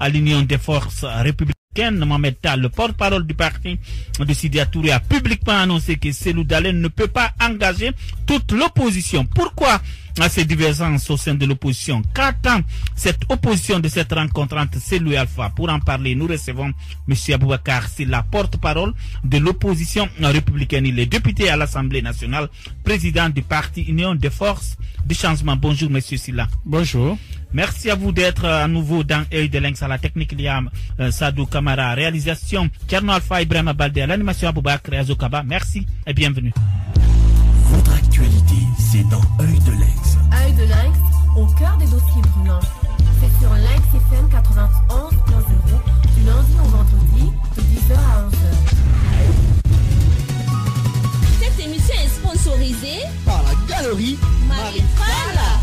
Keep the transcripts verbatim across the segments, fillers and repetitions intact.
à l'Union des forces républicaines. Mametta, le porte-parole du parti de Sidya Touré, a publiquement annoncé que Cellou Dalein ne peut pas engager toute l'opposition. Pourquoi ces divergences au sein de l'opposition? Qu'attend cette opposition de cette rencontre entre Cellou et Alpha? Pour en parler, nous recevons M. Aboubacar Sylla, porte-parole de l'opposition républicaine. Il est député à l'Assemblée nationale, président du parti Union des forces du changement. Bonjour M. Sylla. Bonjour. Merci à vous d'être à nouveau dans Œil de Lynx. À la technique, Liam, euh, Sadou Kamara. Réalisation, Tcherno Alpha, Ibrahim Balde. À l'animation, Aboubacar Azokaba. Merci et bienvenue. Votre actualité, c'est dans Œil de Lynx. Œil de Lynx, au cœur des dossiers brûlants. C'est sur Lynx F M quatre-vingt-onze point zéro, du lundi au vendredi, de dix heures à onze heures. Cette émission est sponsorisée par la galerie Marie-Fala.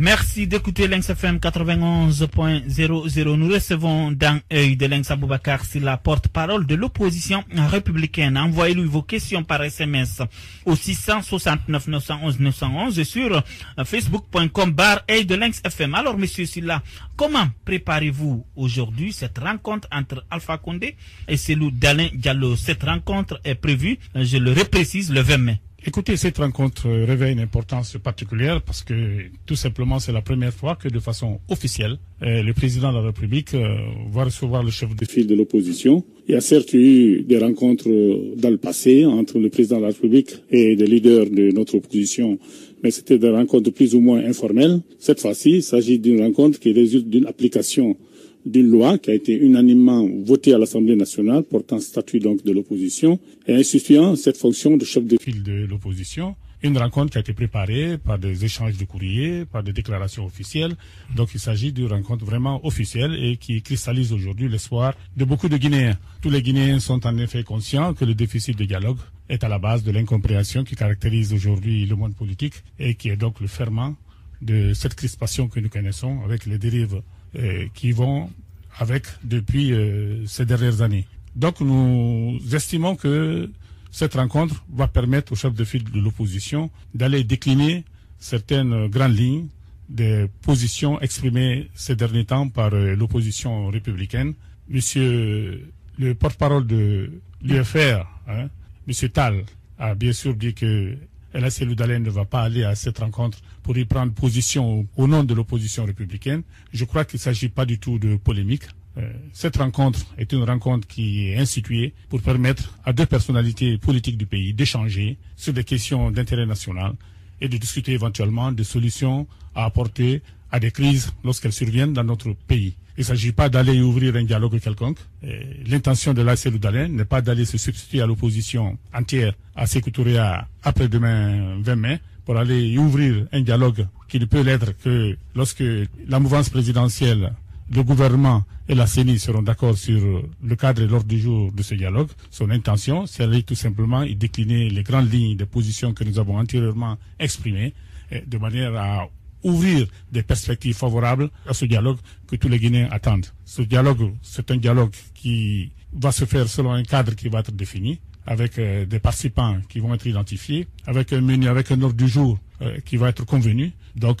Merci d'écouter Lynx F M quatre-vingt-onze point zéro zéro. Nous recevons dans Œil de Lynx Aboubacar Sylla, porte-parole de l'opposition républicaine. Envoyez-lui vos questions par S M S au six six neuf, neuf un un, neuf un un et sur facebook point com barre Œil de Lynx F M. Alors, monsieur Sylla, comment préparez-vous aujourd'hui cette rencontre entre Alpha Condé et Cellou Dalein Diallo? Cette rencontre est prévue, je le reprécise, le vingt mai. Écoutez, cette rencontre revêt une importance particulière parce que tout simplement c'est la première fois que de façon officielle le président de la République va recevoir le chef de file de l'opposition. Il y a certes eu des rencontres dans le passé entre le président de la République et des leaders de notre opposition, mais c'était des rencontres plus ou moins informelles. Cette fois-ci, il s'agit d'une rencontre qui résulte d'une application d'une loi qui a été unanimement votée à l'Assemblée nationale, portant statut donc de l'opposition, et instituant cette fonction de chef de file de l'opposition. Une rencontre qui a été préparée par des échanges de courriers, par des déclarations officielles. Donc il s'agit d'une rencontre vraiment officielle et qui cristallise aujourd'hui l'espoir de beaucoup de Guinéens. Tous les Guinéens sont en effet conscients que le déficit de dialogue est à la base de l'incompréhension qui caractérise aujourd'hui le monde politique et qui est donc le ferment de cette crispation que nous connaissons avec les dérives qui vont avec depuis euh, ces dernières années. Donc nous estimons que cette rencontre va permettre au chef de file de l'opposition d'aller décliner certaines grandes lignes des positions exprimées ces derniers temps par euh, l'opposition républicaine. Monsieur le porte-parole de l'U F R, hein, Monsieur Tal, a bien sûr dit que Cellou Dalein ne va pas aller à cette rencontre pour y prendre position au nom de l'opposition républicaine. Je crois qu'il ne s'agit pas du tout de polémique. Euh, cette rencontre est une rencontre qui est instituée pour permettre à deux personnalités politiques du pays d'échanger sur des questions d'intérêt national et de discuter éventuellement de solutions à apporter à des crises lorsqu'elles surviennent dans notre pays. Il ne s'agit pas d'aller ouvrir un dialogue quelconque. L'intention de Cellou Dalein n'est pas d'aller se substituer à l'opposition entière à Sékou Touré après-demain vingt mai pour aller ouvrir un dialogue qui ne peut l'être que lorsque la mouvance présidentielle, le gouvernement et la CENI seront d'accord sur le cadre et l'ordre du jour de ce dialogue. Son intention, c'est d'aller tout simplement y décliner les grandes lignes des positions que nous avons antérieurement exprimées de manière à ouvrir des perspectives favorables à ce dialogue que tous les Guinéens attendent. Ce dialogue, c'est un dialogue qui va se faire selon un cadre qui va être défini, avec euh, des participants qui vont être identifiés, avec un menu, avec un ordre du jour euh, qui va être convenu. Donc,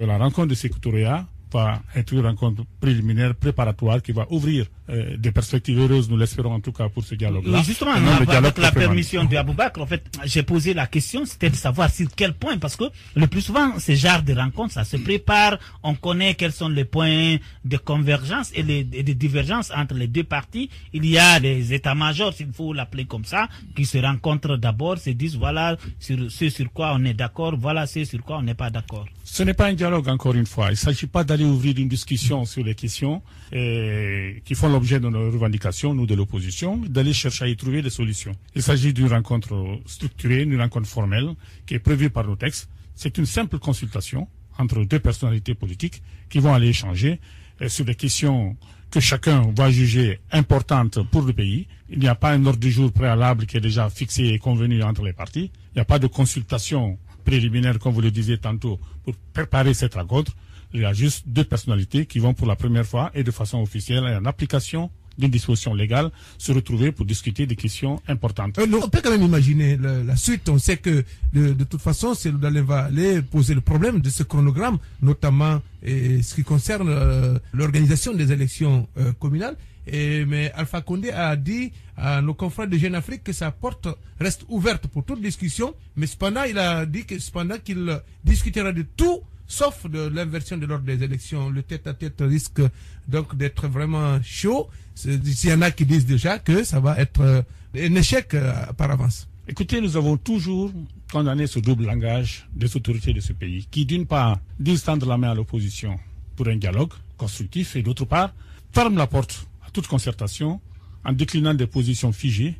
la rencontre de Sékou Touré va être une rencontre préliminaire, préparatoire, qui va ouvrir euh, des perspectives heureuses, nous l'espérons en tout cas pour ce dialogue-là. Justement, non, avec, dialogue avec la permission de Aboubacar, en fait, j'ai posé la question, c'était de savoir sur quel point, parce que le plus souvent, ces genres de rencontres, ça se prépare, on connaît quels sont les points de convergence et les, de divergence entre les deux parties. Il y a des états-majors, s'il faut l'appeler comme ça, qui se rencontrent d'abord, se disent voilà sur ce sur quoi on est d'accord, voilà ce sur quoi on n'est pas d'accord. Ce n'est pas un dialogue, encore une fois. Il ne s'agit pas d'aller ouvrir une discussion sur les questions et qui font l'objet de nos revendications, nous de l'opposition, d'aller chercher à y trouver des solutions. Il s'agit d'une rencontre structurée, d'une rencontre formelle qui est prévue par nos textes. C'est une simple consultation entre deux personnalités politiques qui vont aller échanger sur des questions que chacun va juger importantes pour le pays. Il n'y a pas un ordre du jour préalable qui est déjà fixé et convenu entre les partis. Il n'y a pas de consultation préliminaires, comme vous le disiez tantôt, pour préparer cette rencontre, il y a juste deux personnalités qui vont pour la première fois et de façon officielle et en application d'une disposition légale se retrouver pour discuter des questions importantes. Euh, non, on peut quand même imaginer la, la suite. On sait que de, de toute façon, Cellou Dalein va aller poser le problème de ce chronogramme, notamment et, ce qui concerne euh, l'organisation des élections euh, communales. Et, mais Alpha Condé a dit à nos confrères de Jeune Afrique que sa porte reste ouverte pour toute discussion. Mais cependant, il a dit que cependant qu'il discutera de tout, sauf de l'inversion de l'ordre des élections. Le tête-à-tête risque donc d'être vraiment chaud. S'il y en a qui disent déjà que ça va être un échec par avance. Écoutez, nous avons toujours condamné ce double langage des autorités de ce pays, qui d'une part disent tendre la main à l'opposition pour un dialogue constructif et d'autre part ferment la porte à toute concertation en déclinant des positions figées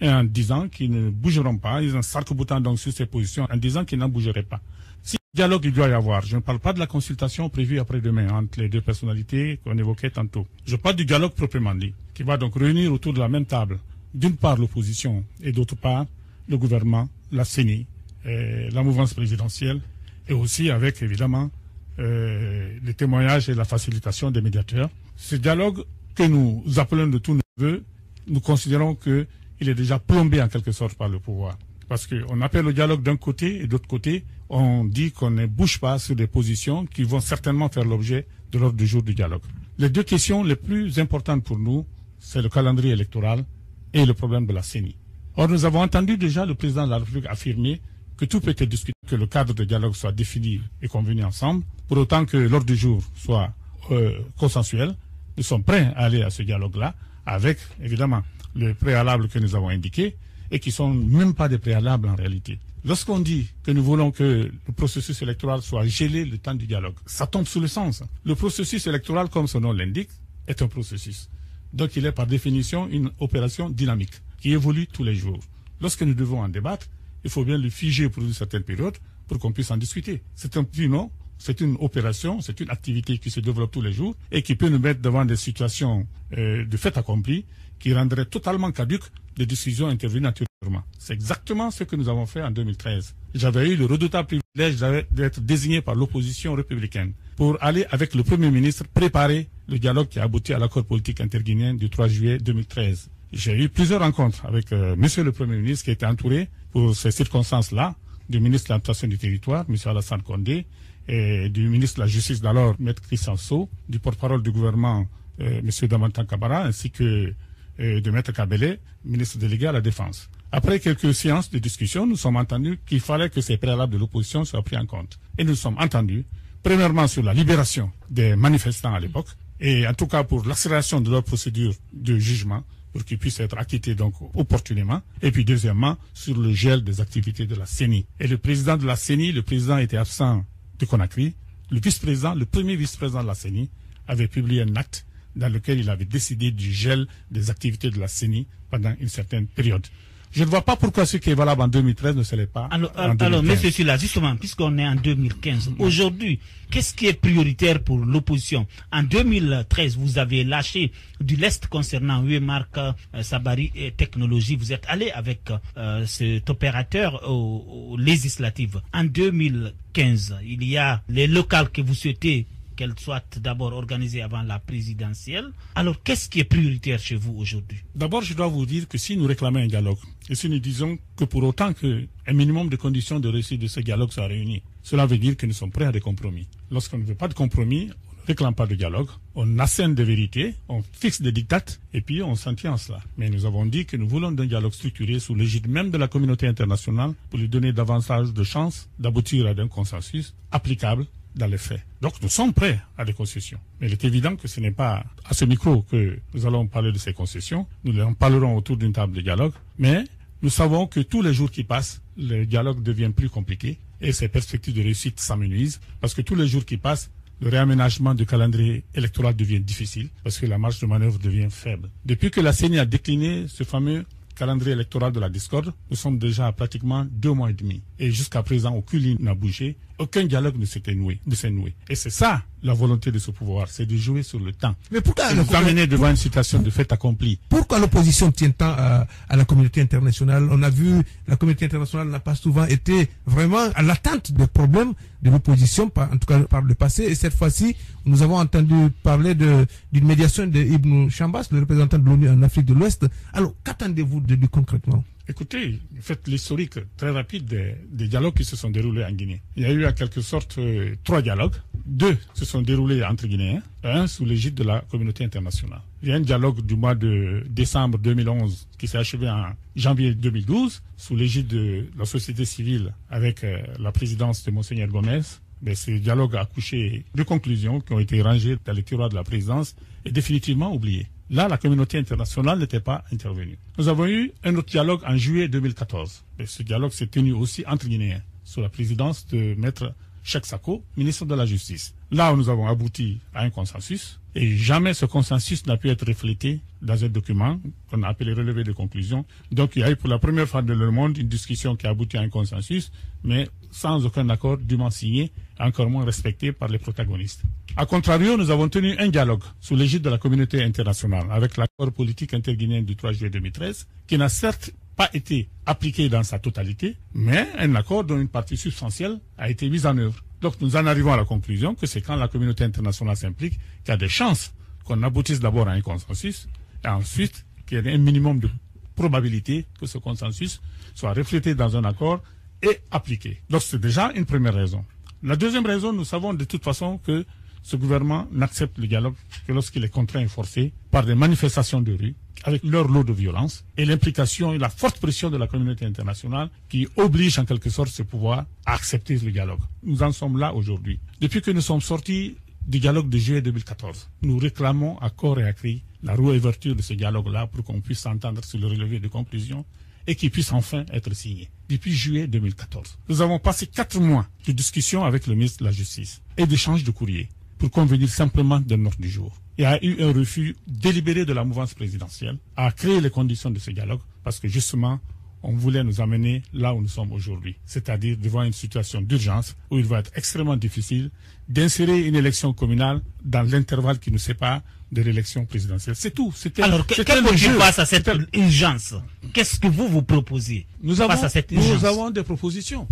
et en disant qu'ils ne bougeront pas. Ils en s'arc-boutant donc sur ces positions en disant qu'ils n'en bougeraient pas. Si dialogue il doit y avoir, je ne parle pas de la consultation prévue après-demain entre les deux personnalités qu'on évoquait tantôt. Je parle du dialogue proprement dit, qui va donc réunir autour de la même table, d'une part l'opposition et d'autre part le gouvernement, la CENI, et la mouvance présidentielle et aussi avec évidemment euh, les témoignages et la facilitation des médiateurs. Ce dialogue que nous appelons de tous nos voeux, nous considérons qu'il est déjà plombé en quelque sorte par le pouvoir. Parce qu'on appelle le dialogue d'un côté et d'autre côté, on dit qu'on ne bouge pas sur des positions qui vont certainement faire l'objet de l'ordre du jour du dialogue. Les deux questions les plus importantes pour nous, c'est le calendrier électoral et le problème de la CENI. Or, nous avons entendu déjà le président de la République affirmer que tout peut être discuté, que le cadre de dialogue soit défini et convenu ensemble, pour autant que l'ordre du jour soit euh, consensuel. Nous sommes prêts à aller à ce dialogue-là, avec évidemment le préalable que nous avons indiqué, et qui ne sont même pas des préalables en réalité. Lorsqu'on dit que nous voulons que le processus électoral soit gelé le temps du dialogue, ça tombe sous le sens. Le processus électoral, comme son nom l'indique, est un processus. Donc il est par définition une opération dynamique qui évolue tous les jours. Lorsque nous devons en débattre, il faut bien le figer pour une certaine période pour qu'on puisse en discuter. C'est un plus non, c'est une opération, c'est une activité qui se développe tous les jours et qui peut nous mettre devant des situations euh, de fait accompli qui rendraient totalement caduques les décisions intervenues naturellement. C'est exactement ce que nous avons fait en deux mille treize. J'avais eu le redoutable privilège d'être désigné par l'opposition républicaine pour aller avec le Premier ministre préparer le dialogue qui a abouti à l'accord politique interguinéen du trois juillet deux mille treize. J'ai eu plusieurs rencontres avec euh, Monsieur le Premier ministre qui était entouré pour ces circonstances-là du ministre de l'Administration du Territoire, Monsieur Alassane Condé, et du ministre de la Justice d'alors, Maître Christian Sceaux, du porte-parole du gouvernement, euh, Monsieur Damantan Kabara, ainsi que de Maître Kabélé, ministre délégué à la Défense. Après quelques séances de discussion, nous sommes entendus qu'il fallait que ces préalables de l'opposition soient pris en compte. Et nous sommes entendus, premièrement sur la libération des manifestants à l'époque, et en tout cas pour l'accélération de leur procédure de jugement, pour qu'ils puissent être acquittés donc opportunément. Et puis deuxièmement, sur le gel des activités de la CENI. Et le président de la CENI, le président était absent de Conakry, le vice-président, le premier vice-président de la CENI, avait publié un acte dans lequel il avait décidé du gel des activités de la CENI pendant une certaine période. Je ne vois pas pourquoi ce qui est valable en deux mille treize ne serait pas alors, en deux mille quinze. Alors, M. Sylla, justement, puisqu'on est en deux mille quinze, aujourd'hui, qu'est-ce qui est prioritaire pour l'opposition? En deux mille treize, vous avez lâché du lest concernant U E M A R C, euh, Sabari et Technologie. Vous êtes allé avec euh, cet opérateur aux, aux législatives. En deux mille quinze, il y a les locales que vous souhaitez qu'elle soit d'abord organisée avant la présidentielle. Alors, qu'est-ce qui est prioritaire chez vous aujourd'hui? D'abord, je dois vous dire que si nous réclamons un dialogue, et si nous disons que pour autant qu'un minimum de conditions de réussite de ce dialogue soit réuni, cela veut dire que nous sommes prêts à des compromis. Lorsqu'on ne veut pas de compromis, on ne réclame pas de dialogue, on assène des vérités, on fixe des dictates, et puis on s'en tient à cela. Mais nous avons dit que nous voulons d'un dialogue structuré sous l'égide même de la communauté internationale pour lui donner davantage de chances d'aboutir à un consensus applicable dans les faits. Donc nous sommes prêts à des concessions. Mais il est évident que ce n'est pas à ce micro que nous allons parler de ces concessions. Nous en parlerons autour d'une table de dialogue. Mais nous savons que tous les jours qui passent, le dialogue devient plus compliqué et ses perspectives de réussite s'amenuisent parce que tous les jours qui passent, le réaménagement du calendrier électoral devient difficile parce que la marge de manœuvre devient faible. Depuis que la CENI a décliné ce fameux calendrier électoral de la discorde, nous sommes déjà à pratiquement deux mois et demi. Et jusqu'à présent, aucune ligne n'a bougé, aucun dialogue ne s'était noué, ne s'est noué. Et c'est ça, la volonté de ce pouvoir, c'est de jouer sur le temps. Mais pourquoi nous amener devant une situation de fait accomplie. Pourquoi l'opposition tient tant à, à la communauté internationale? On a vu, la communauté internationale n'a pas souvent été vraiment à l'attente des problèmes de l'opposition, en tout cas par le passé. Et cette fois-ci, nous avons entendu parler de d'une médiation de Ibn Chambas, le représentant de l'ONU en Afrique de l'Ouest. Alors, qu'attendez-vous de lui concrètement? Écoutez, faites l'historique très rapide des, des dialogues qui se sont déroulés en Guinée. Il y a eu en quelque sorte euh, trois dialogues. Deux se sont déroulés entre Guinéens, un sous l'égide de la communauté internationale. Il y a un dialogue du mois de décembre deux mille onze qui s'est achevé en janvier deux mille douze sous l'égide de la société civile avec euh, la présidence de Monseigneur Gomez. Mais ce dialogue a accouché de conclusions qui ont été rangées dans les tiroirs de la présidence et définitivement oubliées. Là, la communauté internationale n'était pas intervenue. Nous avons eu un autre dialogue en juillet deux mille quatorze. Et ce dialogue s'est tenu aussi entre Guinéens, sous la présidence de Maître Cheikh Sako, ministre de la Justice. Là où nous avons abouti à un consensus, et jamais ce consensus n'a pu être reflété dans un document qu'on a appelé relevé de conclusion. Donc il y a eu pour la première fois dans le monde une discussion qui a abouti à un consensus, mais sans aucun accord dûment signé, encore moins respecté par les protagonistes. A contrario, nous avons tenu un dialogue sous l'égide de la communauté internationale avec l'accord politique interguinéen du trois juillet deux mille treize, qui n'a certes pas été appliqué dans sa totalité, mais un accord dont une partie substantielle a été mise en œuvre. Donc nous en arrivons à la conclusion que c'est quand la communauté internationale s'implique qu'il y a des chances qu'on aboutisse d'abord à un consensus, et ensuite qu'il y ait un minimum de probabilité que ce consensus soit reflété dans un accord et appliqué. Donc c'est déjà une première raison. La deuxième raison, nous savons de toute façon que ce gouvernement n'accepte le dialogue que lorsqu'il est contraint et forcé par des manifestations de rue, avec leur lot de violence et l'implication et la forte pression de la communauté internationale qui oblige en quelque sorte ce pouvoir à accepter le dialogue. Nous en sommes là aujourd'hui. Depuis que nous sommes sortis du dialogue de juillet deux mille quatorze, nous réclamons à corps et à cri la réouverture de ce dialogue-là pour qu'on puisse s'entendre sur le relevé de conclusions et qu'il puisse enfin être signé. Depuis juillet deux mille quatorze, nous avons passé quatre mois de discussion avec le ministre de la Justice et d'échanges de courriers pour convenir simplement d'un ordre du jour. Il y a eu un refus délibéré de la mouvance présidentielle à créer les conditions de ce dialogue parce que justement, on voulait nous amener là où nous sommes aujourd'hui, c'est-à-dire devant une situation d'urgence où il va être extrêmement difficile d'insérer une élection communale dans l'intervalle qui nous sépare de l'élection présidentielle. C'est tout. Alors, quel projet face à cette urgence? Qu'est-ce que vous vous proposez nous avons, face à cette urgence? Nous avons des propositions.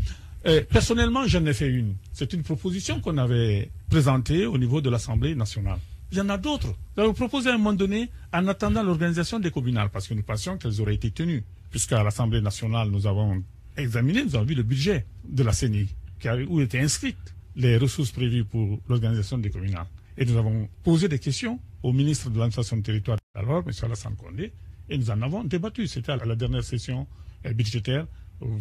Euh, personnellement, j'en ai fait une. C'est une proposition qu'on avait présentée au niveau de l'Assemblée nationale. Il y en a d'autres. Nous avons proposé à un moment donné, en attendant l'organisation des communales, parce que nous pensions qu'elles auraient été tenues. Puisqu'à l'Assemblée nationale, nous avons examiné, nous avons vu le budget de la C E N I, où étaient inscrites les ressources prévues pour l'organisation des communales. Et nous avons posé des questions au ministre de l'administration du territoire d'alors, M. Alassane Condé, et nous en avons débattu. C'était à la dernière session budgétaire.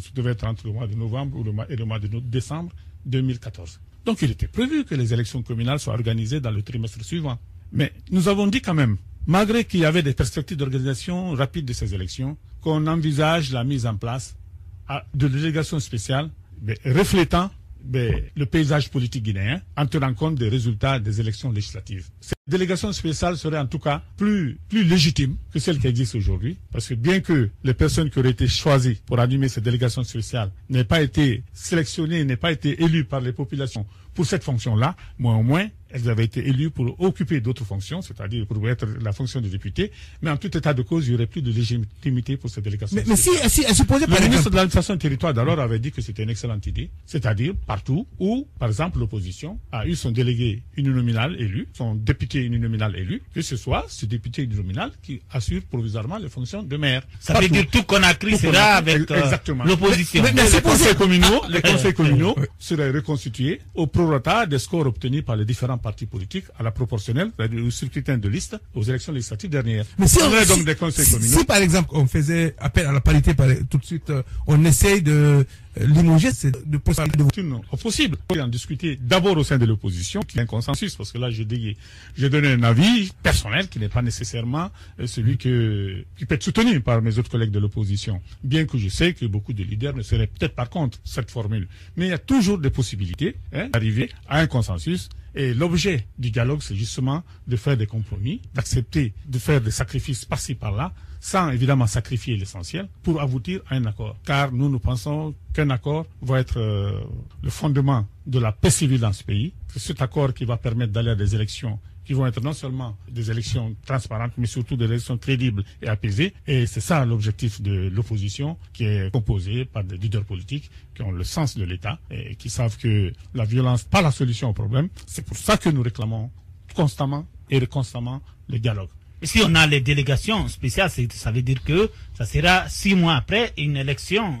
Ça devait être entre le mois de novembre et le mois de décembre deux mille quatorze. Donc il était prévu que les élections communales soient organisées dans le trimestre suivant. Mais nous avons dit quand même, malgré qu'il y avait des perspectives d'organisation rapide de ces élections, qu'on envisage la mise en place de délégations spéciales mais, reflétant mais, le paysage politique guinéen en tenant compte des résultats des élections législatives. Ces délégations spéciales seraient en tout cas plus, plus légitimes que celles qui existent aujourd'hui, parce que bien que les personnes qui auraient été choisies pour animer ces délégations spéciales n'aient pas été sélectionnées, n'aient pas été élues par les populations pour cette fonction-là, mais au moins, elles avaient été élues pour occuper d'autres fonctions, c'est-à-dire pour être la fonction de député, mais en tout état de cause, il n'y aurait plus de légitimité pour ces délégations. Mais, mais si, si, si posez, par le exemple... ministre de l'administration du territoire d'alors avait dit que c'était une excellente idée, c'est-à-dire partout où, par exemple, l'opposition a eu son délégué uninominal élu, son député uninominal élu, que ce soit ce député uninominal qui assure provisoirement les fonctions de maire. Ça partout. Veut dire tout Conakry sera avec euh, l'opposition. Mais, mais, mais les, conseils à... communaux, les conseils communaux seraient reconstitués au prorata des scores obtenus par les différents partis politiques à la proportionnelle, c'est-à-dire au scrutin de liste aux élections législatives dernières. Mais si, on, on donc si, des conseils si, si par exemple on faisait appel à la parité, par, tout de suite euh, on essaye de euh, limoger, c'est de possible. De... possible. On peut en discuter d'abord au sein de l'opposition, qui est un consensus, parce que là j'ai donné un avis personnel qui n'est pas nécessairement euh, celui que, qui peut être soutenu par mes autres collègues de l'opposition, bien que je sais que beaucoup de leaders ne seraient peut-être pas contre cette formule. Mais il y a toujours des possibilités hein, d'arriver à un consensus. Et l'objet du dialogue, c'est justement de faire des compromis, d'accepter de faire des sacrifices par-ci par-là, sans évidemment sacrifier l'essentiel, pour aboutir à un accord. Car nous, nous pensons qu'un accord va être euh, le fondement de la paix civile dans ce pays. C'est cet accord qui va permettre d'aller à des élections qui vont être non seulement des élections transparentes, mais surtout des élections crédibles et apaisées. Et c'est ça l'objectif de l'opposition, qui est composée par des leaders politiques qui ont le sens de l'État et qui savent que la violence n'est pas la solution au problème. C'est pour ça que nous réclamons constamment et constamment le dialogue. Et si on a les délégations spéciales, ça veut dire que ça sera six mois après une élection,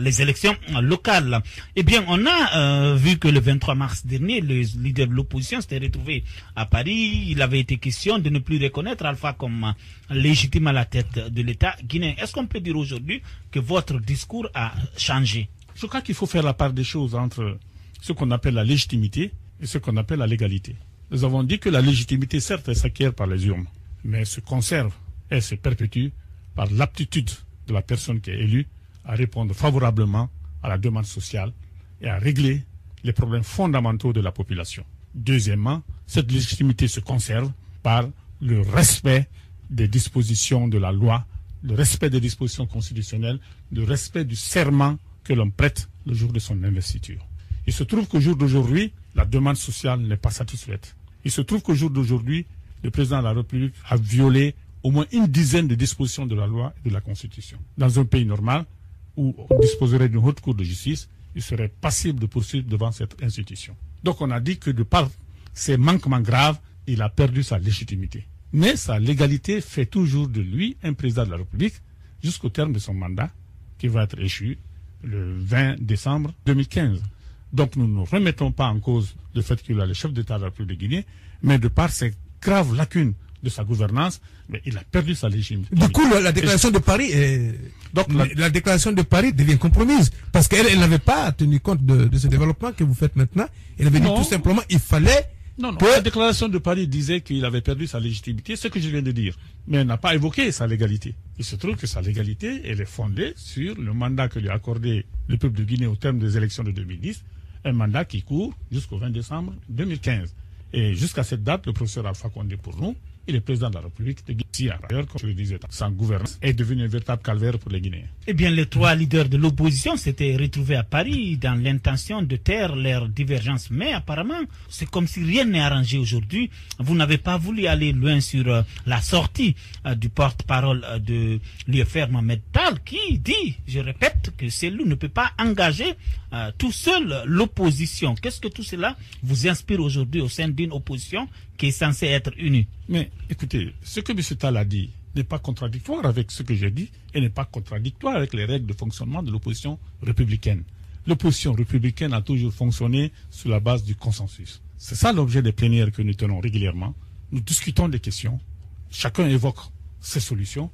les élections locales. Eh bien, on a euh, vu que le vingt-trois mars dernier, le leader de l'opposition s'était retrouvé à Paris. Il avait été question de ne plus reconnaître Alpha comme légitime à la tête de l'État guinéen. Est-ce qu'on peut dire aujourd'hui que votre discours a changé? Je crois qu'il faut faire la part des choses entre ce qu'on appelle la légitimité et ce qu'on appelle la légalité. Nous avons dit que la légitimité, certes, s'acquiert par les urnes, mais se conserve et se perpétue par l'aptitude de la personne qui est élue à répondre favorablement à la demande sociale et à régler les problèmes fondamentaux de la population. Deuxièmement, cette légitimité se conserve par le respect des dispositions de la loi, le respect des dispositions constitutionnelles, le respect du serment que l'on prête le jour de son investiture. Il se trouve qu'au jour d'aujourd'hui, la demande sociale n'est pas satisfaite. Il se trouve qu'au jour d'aujourd'hui, le président de la République a violé au moins une dizaine de dispositions de la loi et de la Constitution. Dans un pays normal, où on disposerait d'une haute cour de justice, il serait passible de poursuivre devant cette institution. Donc on a dit que de par ces manquements graves, il a perdu sa légitimité. Mais sa légalité fait toujours de lui un président de la République jusqu'au terme de son mandat, qui va être échu le vingt décembre deux mille quinze. Donc nous ne remettons pas en cause le fait qu'il a le chef d'État de la République de Guinée, mais de par ses graves lacunes de sa gouvernance, mais il a perdu sa légitimité. Du coup, la, la déclaration de Paris est... Donc, la... la déclaration de Paris devient compromise, parce qu'elle elle, n'avait pas tenu compte de, de ce développement que vous faites maintenant. Elle avait non. dit tout simplement il fallait... Non, non, que... la déclaration de Paris disait qu'il avait perdu sa légitimité, ce que je viens de dire, mais elle n'a pas évoqué sa légalité. Il se trouve que sa légalité, elle est fondée sur le mandat que lui a accordé le peuple de Guinée au terme des élections de deux mille dix, un mandat qui court jusqu'au vingt décembre deux mille quinze. Et jusqu'à cette date, le professeur Alpha Condé, pour nous, il est président de la République de Guinée. D'ailleurs, comme je le disais, sans gouvernance, est devenu un véritable calvaire pour les Guinéens. Eh bien, les trois leaders de l'opposition s'étaient retrouvés à Paris dans l'intention de taire leurs divergences. Mais apparemment, c'est comme si rien n'est arrangé aujourd'hui. Vous n'avez pas voulu aller loin sur euh, la sortie euh, du porte-parole euh, de l'U F R, Mametta, qui dit, je répète, que Cellou ne peut pas engager euh, tout seul l'opposition. Qu'est-ce que tout cela vous inspire aujourd'hui au sein d'une opposition qui est censée être unie? Mais écoutez, ce que M. Tal a dit n'est pas contradictoire avec ce que j'ai dit et n'est pas contradictoire avec les règles de fonctionnement de l'opposition républicaine. L'opposition républicaine a toujours fonctionné sur la base du consensus. C'est ça l'objet des plénières que nous tenons régulièrement. Nous discutons des questions, chacun évoque ses solutions,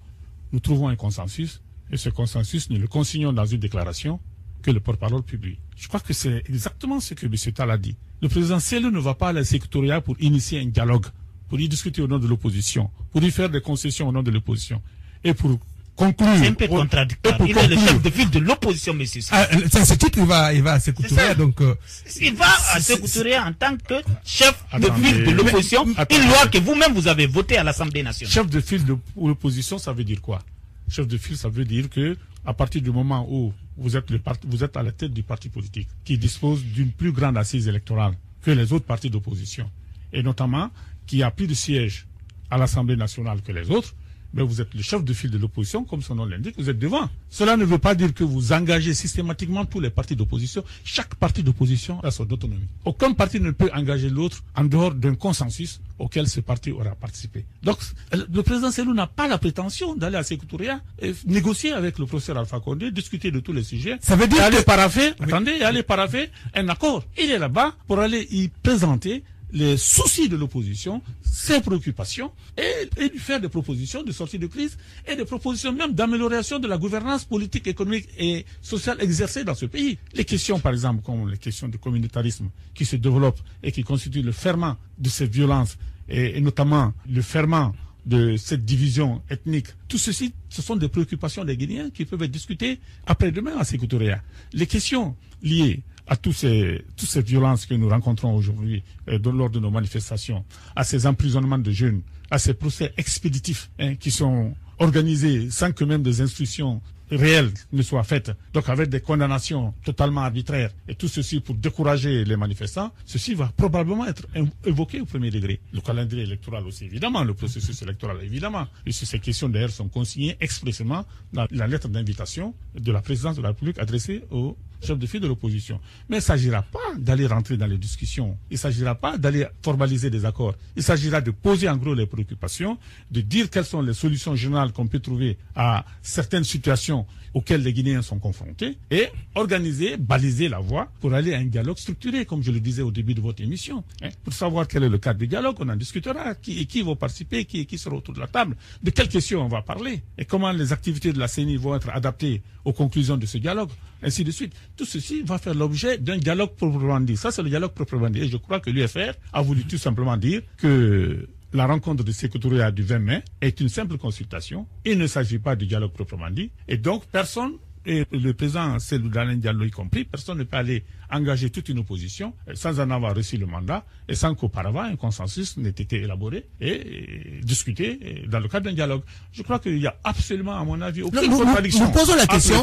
nous trouvons un consensus et ce consensus, nous le consignons dans une déclaration que le porte-parole publie. Je crois que c'est exactement ce que M. Tal a dit. Le président Cellou ne va pas à la secrétariat pour initier un dialogue, pour y discuter au nom de l'opposition, pour y faire des concessions au nom de l'opposition, et pour conclure... C'est un peu contradictoire. Il conclure. Est le chef de file de l'opposition, monsieur. Ah, c'est ce titre, il va, il va à Sécouturia, donc... Euh, il va à Sécouturia en tant que chef attendez, de file de l'opposition, une loi que vous-même vous avez votée à l'Assemblée nationale. Chef de file de l'opposition, ça veut dire quoi? Chef de file, ça veut dire que à partir du moment où vous êtes, le parti, vous êtes à la tête du parti politique, qui dispose d'une plus grande assise électorale que les autres partis d'opposition, et notamment... qui a plus de sièges à l'Assemblée nationale que les autres, mais vous êtes le chef de file de l'opposition, comme son nom l'indique, vous êtes devant. Cela ne veut pas dire que vous engagez systématiquement tous les partis d'opposition. Chaque parti d'opposition a son autonomie. Aucun parti ne peut engager l'autre en dehors d'un consensus auquel ce parti aura participé. Donc, le président Cellou n'a pas la prétention d'aller à Sécouturia et négocier avec le professeur Alpha Condé, discuter de tous les sujets. Ça veut dire aller que... paraffer, oui. attendez, aller paraffer un accord. Il est là-bas pour aller y présenter les soucis de l'opposition, ses préoccupations, et, et lui faire des propositions de sortie de crise et des propositions même d'amélioration de la gouvernance politique, économique et sociale exercée dans ce pays. Les questions, par exemple, comme les questions du communautarisme qui se développent et qui constituent le ferment de ces violences, et, et notamment le ferment de cette division ethnique. Tout ceci, ce sont des préoccupations des Guinéens qui peuvent être discutées après-demain à Sécouturia. Les questions liées à tous ces, toutes ces violences que nous rencontrons aujourd'hui euh, lors de nos manifestations, à ces emprisonnements de jeunes, à ces procès expéditifs hein, qui sont organisée sans que même des instructions réelles ne soient faites, donc avec des condamnations totalement arbitraires, et tout ceci pour décourager les manifestants, ceci va probablement être évoqué au premier degré. Le calendrier électoral aussi, évidemment, le processus électoral, évidemment. Et ces questions, d'ailleurs, sont consignées expressément dans la lettre d'invitation de la présidence de la République adressée au chef de file de l'opposition. Mais il ne s'agira pas d'aller rentrer dans les discussions, il ne s'agira pas d'aller formaliser des accords, il s'agira de poser en gros les préoccupations, de dire quelles sont les solutions générales qu'on peut trouver à certaines situations auxquelles les Guinéens sont confrontés, et organiser, baliser la voie pour aller à un dialogue structuré, comme je le disais au début de votre émission, hein, pour savoir quel est le cadre du dialogue. On en discutera, qui et qui vont participer, qui et qui sera autour de la table, de quelles questions on va parler, et comment les activités de la C E N I vont être adaptées aux conclusions de ce dialogue, ainsi de suite. Tout ceci va faire l'objet d'un dialogue proprement dit. Ça, c'est le dialogue proprement dit. Et je crois que l'U F R a voulu tout simplement dire que la rencontre de Sékou Touré du vingt mai est une simple consultation. Il ne s'agit pas de dialogue proprement dit. Et donc, personne, et le président Cellou Dalein Diallo y compris, personne ne peut aller engager toute une opposition sans en avoir reçu le mandat et sans qu'auparavant un consensus n'ait été élaboré et discuté dans le cadre d'un dialogue. Je crois qu'il n'y a absolument, à mon avis, aucune contradiction. Nous posons la question.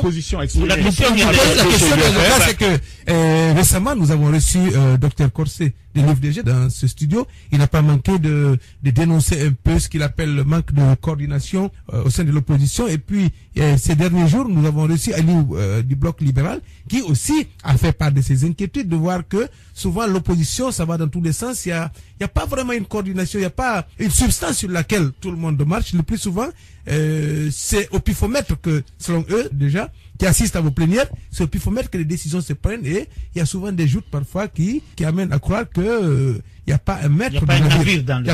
La question c'est que euh, récemment, nous avons reçu euh, Docteur Corset de l'U F D G dans ce studio. Il n'a pas manqué de, de dénoncer un peu ce qu'il appelle le manque de coordination euh, au sein de l'opposition. Et puis, euh, ces derniers jours, nous avons reçu Aliou euh, du bloc libéral qui aussi a fait part de ces inquiétudes de voir que souvent l'opposition, ça va dans tous les sens, il n'y a, a pas vraiment une coordination, il n'y a pas une substance sur laquelle tout le monde marche. Le plus souvent, euh, c'est au pifomètre que, selon eux déjà, qui assistent à vos plénières, c'est au pifomètre que les décisions se prennent, et il y a souvent des joutes parfois qui, qui amènent à croire que euh, il n'y a pas un maître dans le navire. Il n'y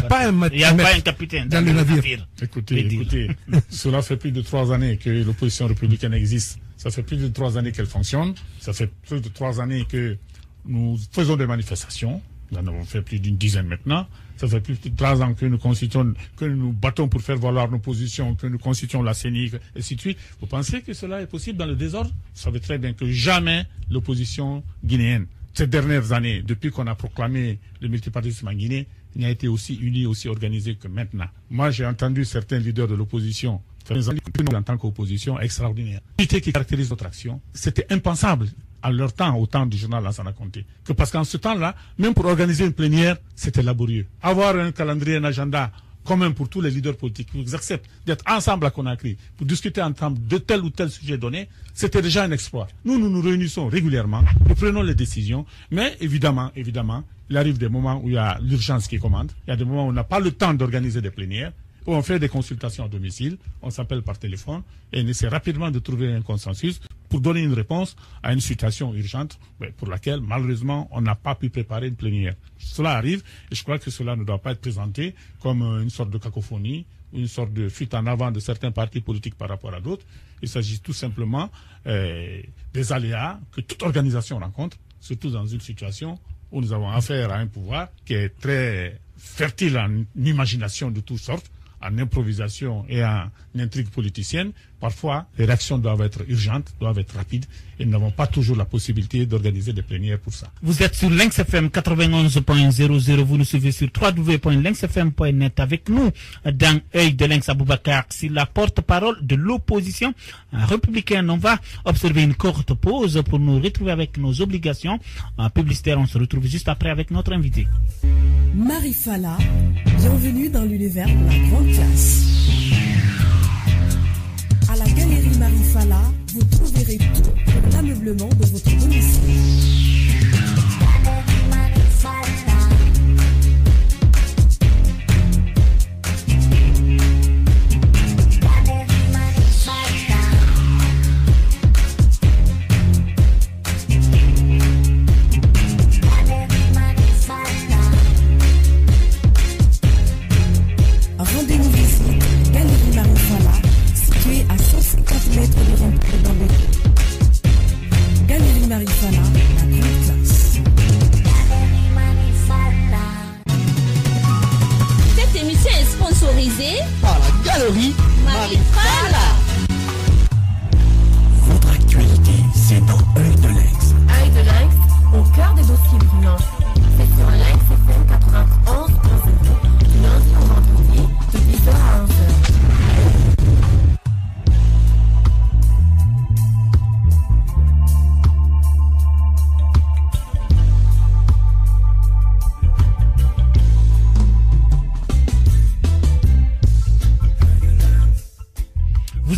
a pas un capitaine dans le navire. Il n'y a pas un capitaine dans le navire. Écoutez, écoutez, cela fait plus de trois années que l'opposition républicaine existe. Ça fait plus de trois années qu'elle fonctionne. Ça fait plus de trois années que nous faisons des manifestations. Nous en avons fait plus d'une dizaine maintenant. Ça fait plus de trois ans que nous constituons, que nous battons pour faire valoir nos positions, que nous constituons la C E N I, et ainsi de suite. Vous pensez que cela est possible dans le désordre? Vous savez très bien que jamais l'opposition guinéenne, ces dernières années, depuis qu'on a proclamé le multipartisme en Guinée, n'a été aussi unie, aussi organisée que maintenant. Moi, j'ai entendu certains leaders de l'opposition, en tant qu'opposition extraordinaire, l'unité qui caractérise notre action, c'était impensable à leur temps, au temps du journal Lansana Condé. Que parce qu'en ce temps-là, même pour organiser une plénière, c'était laborieux. Avoir un calendrier, un agenda commun pour tous les leaders politiques, qui acceptent d'être ensemble à Conakry, pour discuter ensemble de tel ou tel sujet donné, c'était déjà un exploit. Nous, nous nous réunissons régulièrement, nous prenons les décisions, mais évidemment, évidemment, il arrive des moments où il y a l'urgence qui commande, il y a des moments où on n'a pas le temps d'organiser des plénières, où on fait des consultations à domicile, on s'appelle par téléphone, et on essaie rapidement de trouver un consensus pour donner une réponse à une situation urgente pour laquelle, malheureusement, on n'a pas pu préparer une plénière. Cela arrive, et je crois que cela ne doit pas être présenté comme une sorte de cacophonie, une sorte de fuite en avant de certains partis politiques par rapport à d'autres. Il s'agit tout simplement euh, des aléas que toute organisation rencontre, surtout dans une situation où nous avons affaire à un pouvoir qui est très fertile en imagination de toutes sortes, en improvisation et en intrigue politicienne. Parfois, les réactions doivent être urgentes, doivent être rapides, et nous n'avons pas toujours la possibilité d'organiser des plénières pour ça. Vous êtes sur Lynx F M quatre-vingt-onze point zéro zéro, vous nous suivez sur w w w point lynx f m point net. Avec nous, dans Œil de Lynx, Aboubacar Sylla, porte-parole de l'opposition républicaine. On va observer une courte pause pour nous retrouver avec nos obligations publicitaires. On se retrouve juste après avec notre invité. Marie Fala, bienvenue dans l'univers de la grande classe. À la Galerie Marie Fala, vous trouverez tout pour l'ameublement de votre domicile. Rendez-vous visite, Galerie Marie Fala, située à cent cinquante mètres de Bambeto. Galerie Marie Fala, la grande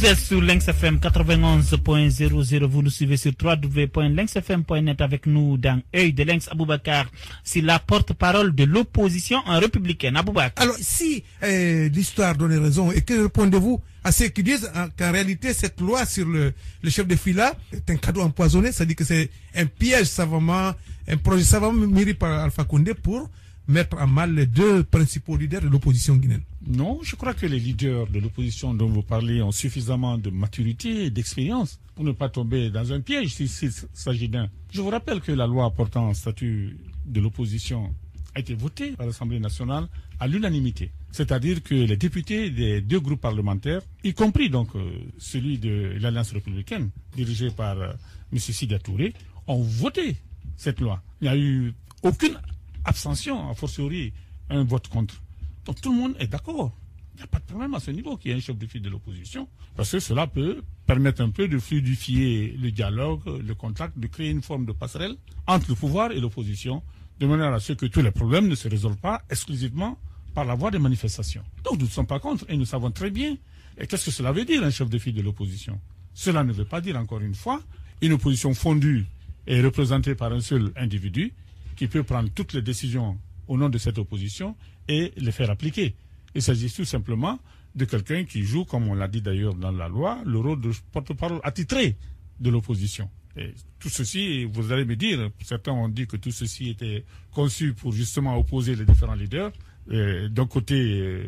Vous êtes sur Lynx F M quatre-vingt-onze point zéro zéro. Vous nous suivez sur w w w point lynx f m point net. Avec nous dans Œil de Lynx, Aboubacar Sylla, porte-parole de l'opposition en républicaine. Aboubacar. Alors, si euh, l'histoire donne raison, et que répondez-vous à ceux qui disent hein, qu'en réalité, cette loi sur le, le chef de file là est un cadeau empoisonné, c'est-à-dire que c'est un piège savamment, un projet savamment mûri par Alpha Condé pour mettre à mal les deux principaux leaders de l'opposition guinéenne? Non, je crois que les leaders de l'opposition dont vous parlez ont suffisamment de maturité et d'expérience pour ne pas tomber dans un piège s'il s'agit d'un. Je vous rappelle que la loi portant statut de l'opposition a été votée par l'Assemblée nationale à l'unanimité. C'est-à-dire que les députés des deux groupes parlementaires, y compris donc celui de l'Alliance républicaine, dirigé par M. Sidya Touré, ont voté cette loi. Il n'y a eu aucune abstention, a fortiori un vote contre. Donc tout le monde est d'accord. Il n'y a pas de problème à ce niveau qu'il y ait un chef de file de l'opposition, parce que cela peut permettre un peu de fluidifier le dialogue, le contact, de créer une forme de passerelle entre le pouvoir et l'opposition, de manière à ce que tous les problèmes ne se résolvent pas exclusivement par la voie des manifestations. Donc nous ne sommes pas contre et nous savons très bien. Et qu'est-ce que cela veut dire un chef de file de l'opposition? Cela ne veut pas dire, encore une fois, une opposition fondue et représentée par un seul individu qui peut prendre toutes les décisions au nom de cette opposition et les faire appliquer. Il s'agit tout simplement de quelqu'un qui joue, comme on l'a dit d'ailleurs dans la loi, le rôle de porte-parole attitré de l'opposition. Et tout ceci, vous allez me dire, certains ont dit que tout ceci était conçu pour justement opposer les différents leaders. D'un côté,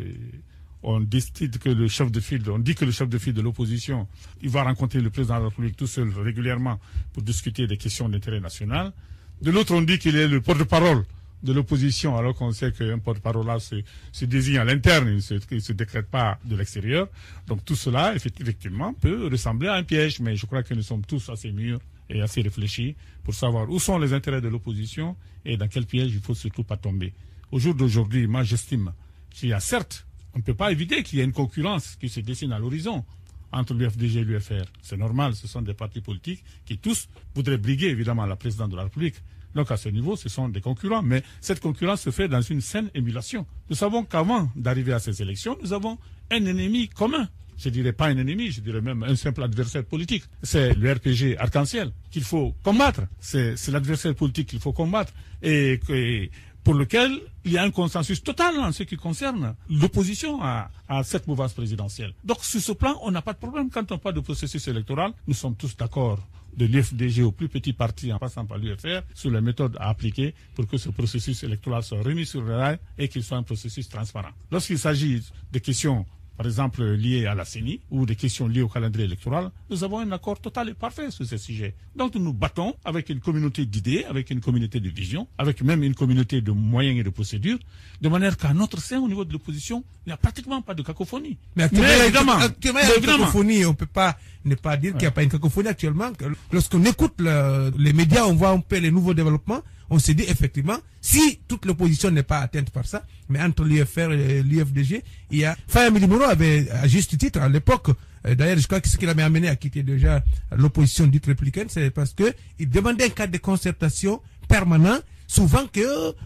on décide que le chef de file, on dit que le chef de file de l'opposition, il va rencontrer le président de la République tout seul régulièrement pour discuter des questions d'intérêt national. De l'autre, on dit qu'il est le porte-parole de l'opposition, alors qu'on sait qu'un porte-parole là se, se désigne à l'interne, il ne se, se décrète pas de l'extérieur. Donc tout cela, effectivement, peut ressembler à un piège, mais je crois que nous sommes tous assez mûrs et assez réfléchis pour savoir où sont les intérêts de l'opposition et dans quel piège il ne faut surtout pas tomber. Au jour d'aujourd'hui, moi j'estime qu'il y a certes, on ne peut pas éviter qu'il y ait une concurrence qui se dessine à l'horizon entre l'U F D G et l'U F R. C'est normal, ce sont des partis politiques qui tous voudraient briguer évidemment la présidente de la République. Donc à ce niveau, ce sont des concurrents. Mais cette concurrence se fait dans une saine émulation. Nous savons qu'avant d'arriver à ces élections, nous avons un ennemi commun. Je dirais pas un ennemi, je dirais même un simple adversaire politique. C'est le R P G Arc-en-Ciel qu'il faut combattre. C'est l'adversaire politique qu'il faut combattre et, et pour lequel il y a un consensus total en ce qui concerne l'opposition à, à cette mouvance présidentielle. Donc sur ce plan, on n'a pas de problème. Quand on parle de processus électoral, nous sommes tous d'accord, de l'U F D G au plus petit parti en passant par l'U F R, sur les méthodes à appliquer pour que ce processus électoral soit remis sur le rail et qu'il soit un processus transparent. Lorsqu'il s'agit de questions, par exemple, liées à la C E N I ou des questions liées au calendrier électoral, nous avons un accord total et parfait sur ces sujets. Donc nous nous battons avec une communauté d'idées, avec une communauté de visions, avec même une communauté de moyens et de procédures, de manière qu'à notre sein, au niveau de l'opposition, il n'y a pratiquement pas de cacophonie. Mais actuellement, mais évidemment, actuellement, mais évidemment. Cacophonie, on ne peut pas ne pas dire ouais. qu'il n'y a pas une cacophonie actuellement. Lorsqu'on écoute le, les médias, on voit un peu les nouveaux développements. On s'est dit, effectivement, si toute l'opposition n'est pas atteinte par ça, mais entre l'U F R et l'U F D G, il y a... Fahmi Limoro avait, à juste titre, à l'époque, d'ailleurs, je crois que ce qui l'avait amené à quitter déjà l'opposition dite républicaine, c'est parce que il demandait un cadre de concertation permanent, souvent que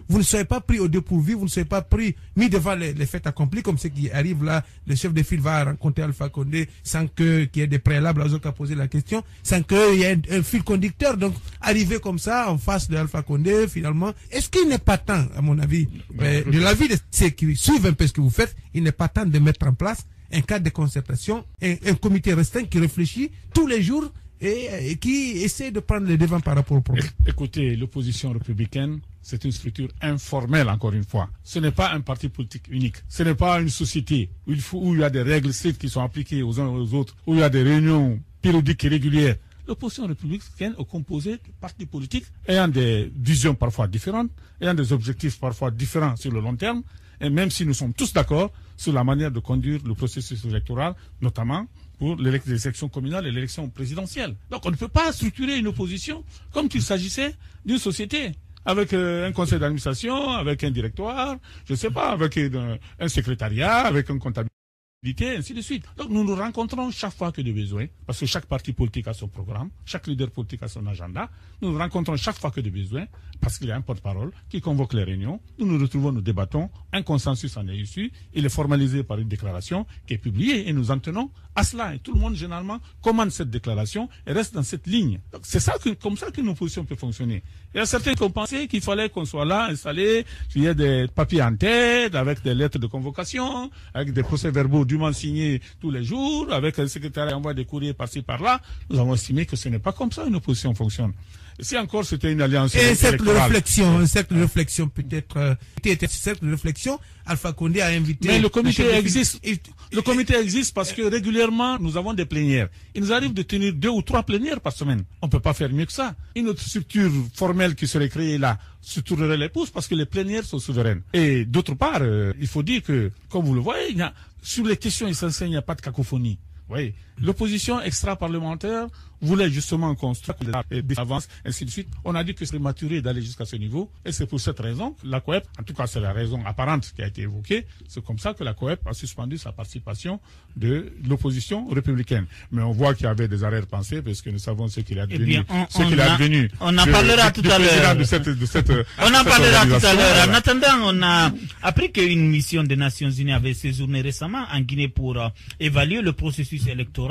vous ne soyez pas pris au dépourvu, vous ne soyez pas pris, mis devant les, les faits accomplis, comme ce qui arrive là, le chef de file va rencontrer Alpha Condé sans que qu'il y ait des préalables, Azok a posé la question, sans qu'il y ait un, un fil conducteur. Donc, arriver comme ça, en face de Alpha Condé, finalement, est-ce qu'il n'est pas temps, à mon avis, mais de l'avis de ceux qui suivent un peu ce que vous faites, il n'est pas temps de mettre en place un cadre de concertation, un, un comité restreint qui réfléchit tous les jours et qui essaie de prendre les devants par rapport au problème. Écoutez, l'opposition républicaine, c'est une structure informelle, encore une fois. Ce n'est pas un parti politique unique. Ce n'est pas une société où il, faut, où il y a des règles strictes qui sont appliquées aux uns et aux autres, où il y a des réunions périodiques et régulières. L'opposition républicaine est composée de partis politiques ayant des visions parfois différentes, ayant des objectifs parfois différents sur le long terme, et même si nous sommes tous d'accord sur la manière de conduire le processus électoral, notamment pour l'élection communale et l'élection présidentielle. Donc on ne peut pas structurer une opposition comme s'il s'agissait d'une société, avec euh, un conseil d'administration, avec un directoire, je ne sais pas, avec euh, un secrétariat, avec un comptable. ainsi de suite. Donc nous nous rencontrons chaque fois que de besoin, parce que chaque parti politique a son programme, chaque leader politique a son agenda. Nous nous rencontrons chaque fois que de besoin, parce qu'il y a un porte-parole qui convoque les réunions. Nous nous retrouvons, nous débattons, un consensus en est issu, il est formalisé par une déclaration qui est publiée et nous en tenons à cela. Et tout le monde généralement commande cette déclaration et reste dans cette ligne. Donc c'est ça que, comme ça que nos positions peuvent fonctionner. Il y a certains qui ont pensé qu'il fallait qu'on soit là, installé, qu'il y ait des papiers en tête, avec des lettres de convocation, avec des procès-verbaux dûment signé tous les jours, avec un secrétaire qui envoie des courriers par-ci, par-là. Nous avons estimé que ce n'est pas comme ça une opposition fonctionne. Si encore c'était une alliance et cette réflexion, cette réflexion peut-être, cette réflexion, Alpha Condé a invité... Mais le comité existe, le comité existe parce que régulièrement, nous avons des plénières. Il nous arrive de tenir deux ou trois plénières par semaine. On ne peut pas faire mieux que ça. Une autre structure formelle qui serait créée là se tournerait les pouces parce que les plénières sont souveraines. Et d'autre part, euh, il faut dire que, comme vous le voyez, il y a, sur les questions essentielles, il n'y a pas de cacophonie. Oui, l'opposition extra-parlementaire voulait justement construire des avances, ainsi de suite. On a dit que c'est prématuré d'aller jusqu'à ce niveau, et c'est pour cette raison que la C O E P, en tout cas c'est la raison apparente qui a été évoquée, c'est comme ça que la C O E P a suspendu sa participation de l'opposition républicaine. Mais on voit qu'il y avait des arrière-pensées, parce que nous savons ce qu'il a devenu. Ce qu'il a devenu. On en parlera tout à l'heure. On en parlera tout à l'heure. En attendant, on a appris qu'une mission des Nations Unies avait séjourné récemment en Guinée pour euh, évaluer le processus électorale.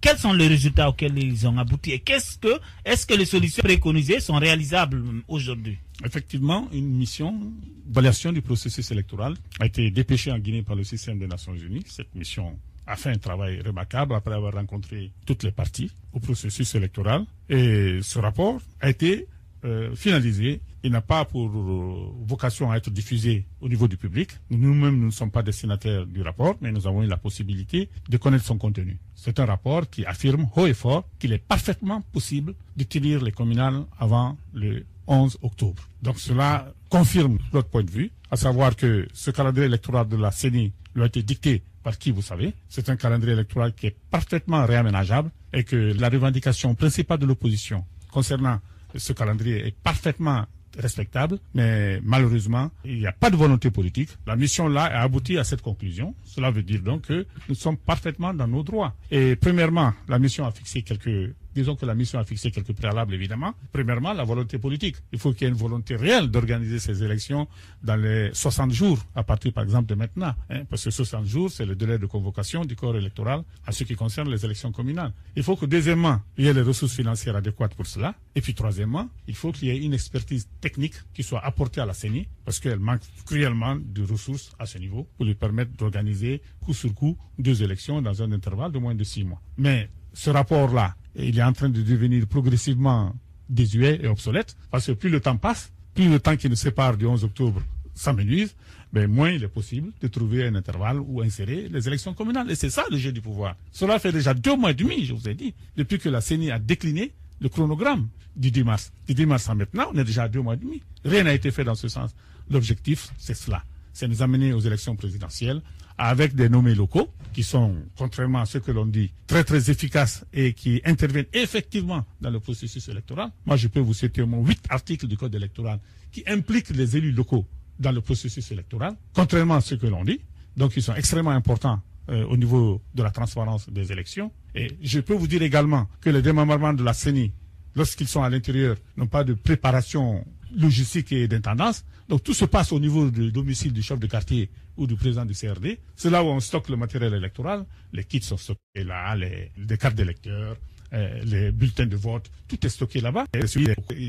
Quels sont les résultats auxquels ils ont abouti et qu'est-ce que est-ce que les solutions préconisées sont réalisables aujourd'hui? Effectivement, une mission d'évaluation du processus électoral a été dépêchée en Guinée par le système des Nations Unies. Cette mission a fait un travail remarquable après avoir rencontré toutes les parties au processus électoral et ce rapport a été euh, finalisé. Il n'a pas pour euh, vocation à être diffusé au niveau du public. Nous-mêmes, nous ne sommes pas destinataires du rapport, mais nous avons eu la possibilité de connaître son contenu. C'est un rapport qui affirme haut et fort qu'il est parfaitement possible de tenir les communales avant le onze octobre. Donc cela confirme notre point de vue, à savoir que ce calendrier électoral de la C E N I lui a été dicté par qui, vous savez. C'est un calendrier électoral qui est parfaitement réaménageable et que la revendication principale de l'opposition concernant ce calendrier est parfaitement respectable, mais malheureusement, il n'y a pas de volonté politique. La mission là a abouti à cette conclusion. Cela veut dire donc que nous sommes parfaitement dans nos droits. Et premièrement, la mission a fixé quelques... Disons que la mission a fixé quelques préalables, évidemment. Premièrement, la volonté politique. Il faut qu'il y ait une volonté réelle d'organiser ces élections dans les soixante jours, à partir, par exemple, de maintenant. Hein, parce que soixante jours, c'est le délai de convocation du corps électoral à ce qui concerne les élections communales. Il faut que, deuxièmement, il y ait les ressources financières adéquates pour cela. Et puis, troisièmement, il faut qu'il y ait une expertise technique qui soit apportée à la C E N I, parce qu'elle manque cruellement de ressources à ce niveau pour lui permettre d'organiser, coup sur coup, deux élections dans un intervalle de moins de six mois. Mais ce rapport-là, et il est en train de devenir progressivement désuet et obsolète, parce que plus le temps passe, plus le temps qui nous sépare du onze octobre s'amenuise, ben moins il est possible de trouver un intervalle où insérer les élections communales. Et c'est ça le jeu du pouvoir. Cela fait déjà deux mois et demi, je vous ai dit, depuis que la C E N I a décliné le chronogramme du dix mars. Du dix mars à maintenant, on est déjà à deux mois et demi. Rien n'a été fait dans ce sens. L'objectif, c'est cela. C'est nous amener aux élections présidentielles avec des nommés locaux qui sont, contrairement à ce que l'on dit, très très efficaces et qui interviennent effectivement dans le processus électoral. Moi, je peux vous citer au moins huit articles du Code électoral qui impliquent les élus locaux dans le processus électoral, contrairement à ce que l'on dit. Donc, ils sont extrêmement importants euh, au niveau de la transparence des élections. Et je peux vous dire également que les démembrements de la C E N I, lorsqu'ils sont à l'intérieur, n'ont pas de préparation logistique et d'intendance. Donc tout se passe au niveau du domicile du chef de quartier ou du président du C R D. C'est là où on stocke le matériel électoral. Les kits sont stockés là, les, les cartes d'électeurs, euh, les bulletins de vote, tout est stocké là-bas. Et ceux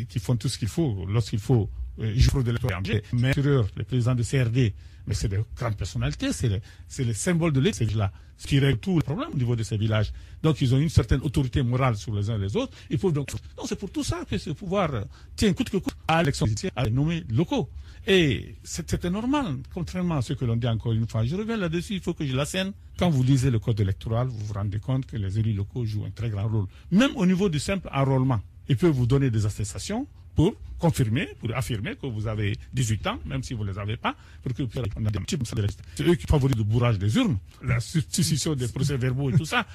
qui font tout ce qu'il faut lorsqu'il faut euh, jouer de l'électorat. Mais les présidents du C R D, mais c'est des grandes personnalités, c'est le, le symbole de ces villages-là, ce qui règle tout le problème au niveau de ces villages. Donc ils ont une certaine autorité morale sur les uns et les autres. Il faut donc, donc c'est pour tout ça que ce pouvoir euh, tient coûte que coûte à l'élection, à les nommer locaux. Et c'était normal, contrairement à ce que l'on dit encore une fois. Je reviens là-dessus, il faut que je l'assène. Quand vous lisez le code électoral, vous vous rendez compte que les élus locaux jouent un très grand rôle. Même au niveau du simple enrôlement, ils peuvent vous donner des attestations pour confirmer, pour affirmer que vous avez dix-huit ans, même si vous ne les avez pas, pour que vous puissiez... C'est eux qui favorisent le bourrage des urnes, la substitution des procès-verbaux et tout ça.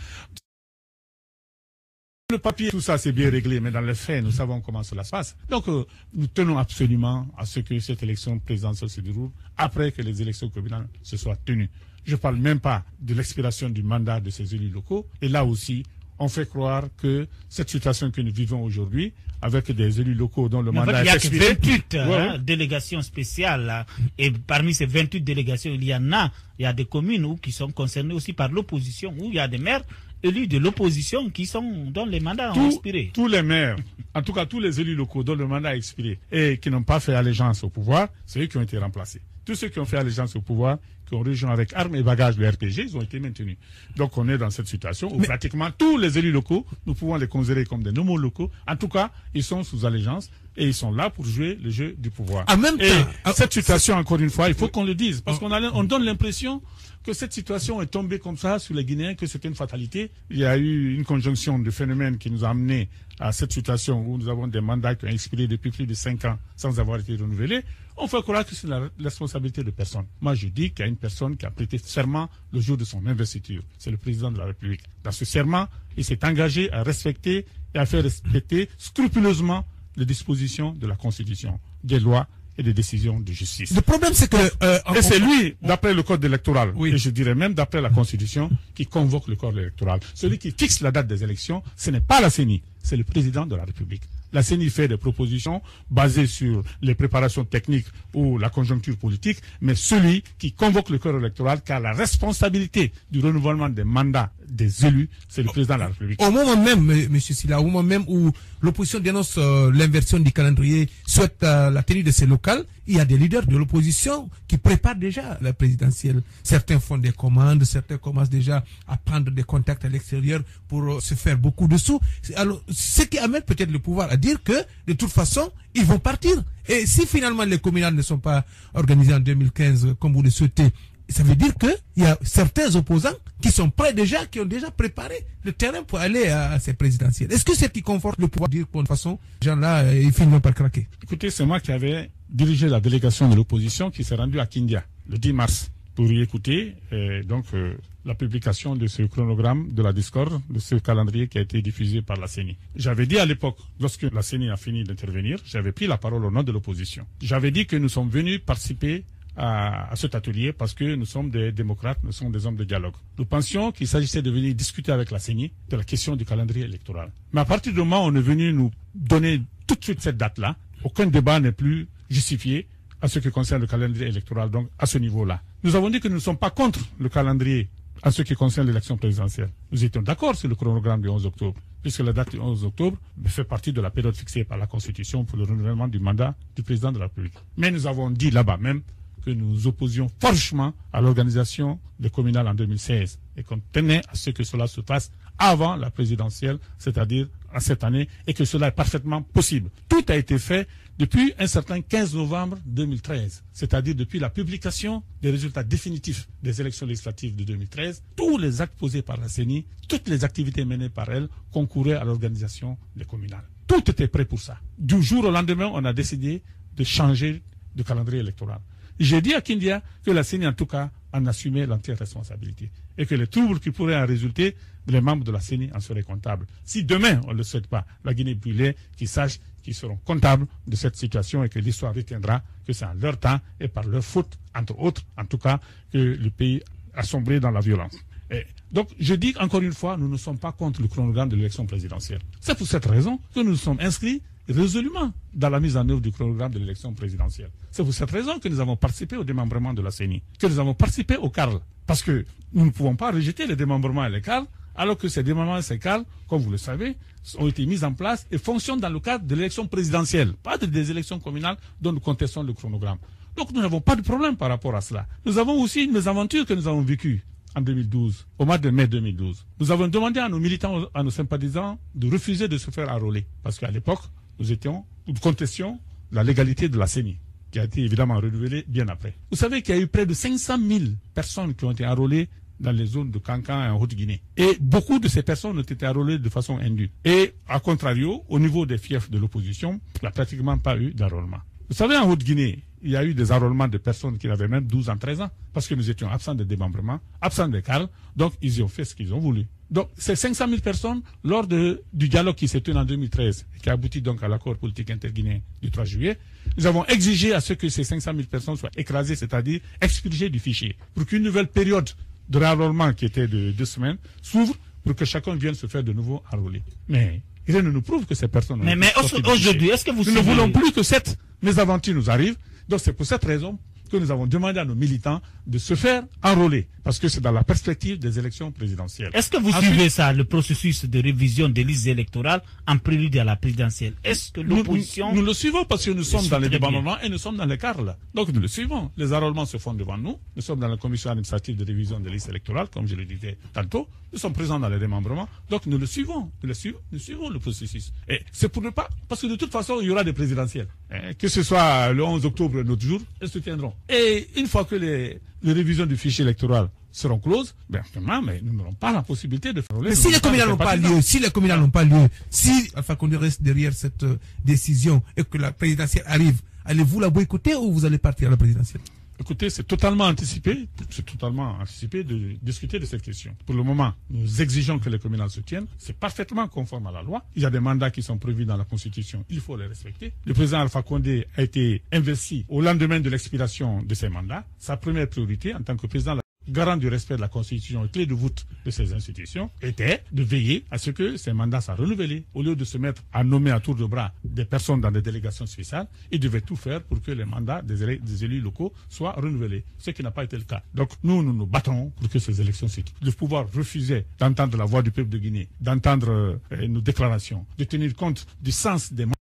Le papier, tout ça, c'est bien réglé, mais dans les faits, nous savons comment cela se passe. Donc, euh, nous tenons absolument à ce que cette élection présidentielle se déroule après que les élections communales se soient tenues. Je ne parle même pas de l'expiration du mandat de ces élus locaux. Et là aussi, on fait croire que cette situation que nous vivons aujourd'hui, avec des élus locaux dont le Mais mandat en fait, est expiré... Il y a que vingt-huit ouais, hein, ouais. délégations spéciales. Et parmi ces vingt-huit délégations, il y en a, il y a des communes où, qui sont concernées aussi par l'opposition, où il y a des maires élus de l'opposition qui sont dont les mandats ont expiré. Tous les maires, en tout cas tous les élus locaux dont le mandat a expiré et qui n'ont pas fait allégeance au pouvoir, c'est eux qui ont été remplacés. Tous ceux qui ont fait allégeance au pouvoir, qui ont rejoint avec armes et bagages le R P G, ils ont été maintenus. Donc on est dans cette situation où Mais... pratiquement tous les élus locaux, nous pouvons les considérer comme des nomos locaux. En tout cas, ils sont sous allégeance et ils sont là pour jouer le jeu du pouvoir. En même temps, et cette situation, encore une fois, il faut qu'on le dise, parce qu'on a, on donne l'impression que cette situation est tombée comme ça sur les Guinéens, que c'était une fatalité. Il y a eu une conjonction de phénomènes qui nous a amenés à cette situation où nous avons des mandats qui ont expiré depuis plus de cinq ans sans avoir été renouvelés. On fait croire que c'est la responsabilité de personne. Moi, je dis qu'il y a une personne qui a prêté serment le jour de son investiture. C'est le président de la République. Dans ce serment, il s'est engagé à respecter et à faire respecter scrupuleusement les dispositions de la Constitution, des lois et des décisions de justice. Le problème, c'est que... Euh, et c'est lui, d'après le code électoral, oui. et je dirais même d'après la Constitution, qui convoque le corps électoral. Celui qui fixe la date des élections, ce n'est pas la C E N I, c'est le président de la République. La C E N I fait des propositions basées sur les préparations techniques ou la conjoncture politique, mais celui qui convoque le corps électoral, car la responsabilité du renouvellement des mandats des élus, c'est le président de la République. Au moment même, M. Sylla, au moment même où l'opposition dénonce euh, l'inversion du calendrier, souhaite euh, la tenue de ces locales, il y a des leaders de l'opposition qui préparent déjà la présidentielle. Certains font des commandes, certains commencent déjà à prendre des contacts à l'extérieur pour euh, se faire beaucoup de sous. Alors, ce qui amène peut-être le pouvoir à dire que, de toute façon, ils vont partir. Et si finalement les communales ne sont pas organisées en deux mille quinze, comme vous le souhaitez, ça veut dire qu'il y a certains opposants qui sont prêts déjà, qui ont déjà préparé le terrain pour aller à, à ces présidentielles. Est-ce que c'est qui conforte le pouvoir de dire qu'en façon, ces gens-là, ils finiront par craquer? Écoutez, c'est moi qui avais dirigé la délégation de l'opposition qui s'est rendue à Kindia le dix mars pour y écouter et donc euh, la publication de ce chronogramme de la discorde, de ce calendrier qui a été diffusé par la C E N I. J'avais dit à l'époque, lorsque la C E N I a fini d'intervenir, j'avais pris la parole au nom de l'opposition. J'avais dit que nous sommes venus participer à cet atelier parce que nous sommes des démocrates, nous sommes des hommes de dialogue. Nous pensions qu'il s'agissait de venir discuter avec la C E N I de la question du calendrier électoral. Mais à partir du moment où on est venu nous donner tout de suite cette date-là, aucun débat n'est plus justifié à ce qui concerne le calendrier électoral, donc à ce niveau-là. Nous avons dit que nous ne sommes pas contre le calendrier en ce qui concerne l'élection présidentielle. Nous étions d'accord sur le chronogramme du onze octobre, puisque la date du onze octobre fait partie de la période fixée par la Constitution pour le renouvellement du mandat du président de la République. Mais nous avons dit là-bas même que nous nous opposions franchement à l'organisation des communales en deux mille seize et qu'on tenait à ce que cela se fasse avant la présidentielle, c'est-à-dire à cette année, et que cela est parfaitement possible. Tout a été fait depuis un certain quinze novembre deux mille treize, c'est-à-dire depuis la publication des résultats définitifs des élections législatives de deux mille treize. Tous les actes posés par la C E N I, toutes les activités menées par elle concouraient à l'organisation des communales. Tout était prêt pour ça. Du jour au lendemain, on a décidé de changer de calendrier électoral. J'ai dit à Kindia que la C E N I, en tout cas, en assumait l'entière responsabilité et que les troubles qui pourraient en résulter, les membres de la C E N I en seraient comptables. Si demain, on ne le souhaite pas, la Guinée brûlée, qu'ils sachent qu'ils seront comptables de cette situation et que l'histoire retiendra que c'est en leur temps et par leur faute, entre autres, en tout cas, que le pays a sombré dans la violence. Et donc, je dis encore une fois, nous ne sommes pas contre le chronogramme de l'élection présidentielle. C'est pour cette raison que nous nous sommes inscrits résolument dans la mise en œuvre du chronogramme de l'élection présidentielle. C'est pour cette raison que nous avons participé au démembrement de la C E N I, que nous avons participé au CARLE, parce que nous ne pouvons pas rejeter les démembrements et les CARLE, alors que ces démembrements et ces CARLE, comme vous le savez, ont été mis en place et fonctionnent dans le cadre de l'élection présidentielle, pas des élections communales dont nous contestons le chronogramme. Donc nous n'avons pas de problème par rapport à cela. Nous avons aussi une mésaventure que nous avons vécue en deux mille douze, au mois de mai deux mille douze. Nous avons demandé à nos militants, à nos sympathisants de refuser de se faire enrôler, parce qu'à l'époque, nous étions, nous contestions la légalité de la C E N I, qui a été évidemment renouvelée bien après. Vous savez qu'il y a eu près de cinq cent mille personnes qui ont été enrôlées dans les zones de Kankan et en Haute-Guinée. Et beaucoup de ces personnes ont été enrôlées de façon indue. Et, à contrario, au niveau des fiefs de l'opposition, il n'y a pratiquement pas eu d'enrôlement. Vous savez, en Haute-Guinée, il y a eu des enrôlements de personnes qui avaient même douze ans, treize ans, parce que nous étions absents de démembrement, absents de CARLE, donc ils y ont fait ce qu'ils ont voulu. Donc, ces cinq cent mille personnes, lors de, du dialogue qui s'est tenu en deux mille treize, qui aboutit donc à l'accord politique interguinéen du trois juillet, nous avons exigé à ce que ces cinq cent mille personnes soient écrasées, c'est-à-dire expurgées du fichier, pour qu'une nouvelle période de renrôlement qui était de deux semaines s'ouvre, pour que chacun vienne se faire de nouveau enrôler. Mais rien ne nous prouve que ces personnes... Mais, mais aujourd'hui, est-ce que vous... Nous ne voulons plus que cette mésaventure nous arrive. Donc c'est pour cette raison que nous avons demandé à nos militants de se faire enrôler, parce que c'est dans la perspective des élections présidentielles. Est-ce que vous Ensuite, suivez ça, le processus de révision des listes électorales en prélude à la présidentielle? Est-ce que l'opposition... Nous, nous, nous le suivons parce que nous sommes dans les débarquements et nous sommes dans les carles. Donc nous le suivons. Les enrôlements se font devant nous. Nous sommes dans la commission administrative de révision des listes électorales, comme je le disais tantôt. Nous sommes présents dans les démembrements. Donc nous le suivons. Nous, le suivons, nous suivons le processus. Et c'est pour ne pas... Parce que de toute façon, il y aura des présidentielles. Eh, que ce soit le onze octobre, notre jour, elles se tiendront. Et une fois que les, les révisions du fichier électoral seront closes, bien évidemment, mais nous n'aurons pas la possibilité de faire... Mais si les communales n'ont pas lieu, si les communales n'ont pas lieu, si Alpha Condé reste derrière cette euh, décision et que la présidentielle arrive, allez-vous la boycotter ou vous allez partir à la présidentielle? Écoutez, c'est totalement anticipé, c'est totalement anticipé de discuter de cette question. Pour le moment, nous exigeons que les communales se tiennent, c'est parfaitement conforme à la loi. Il y a des mandats qui sont prévus dans la Constitution, il faut les respecter. Le président Alpha Condé a été investi au lendemain de l'expiration de ses mandats. Sa première priorité en tant que président garant du respect de la Constitution et clé de voûte de ces institutions, était de veiller à ce que ces mandats soient renouvelés. Au lieu de se mettre à nommer à tour de bras des personnes dans des délégations spéciales, il devait tout faire pour que les mandats des élus, des élus locaux soient renouvelés, ce qui n'a pas été le cas. Donc nous, nous nous battons pour que ces élections se tiennent. Le pouvoir refusait d'entendre la voix du peuple de Guinée, d'entendre euh, nos déclarations, de tenir compte du sens des mandats.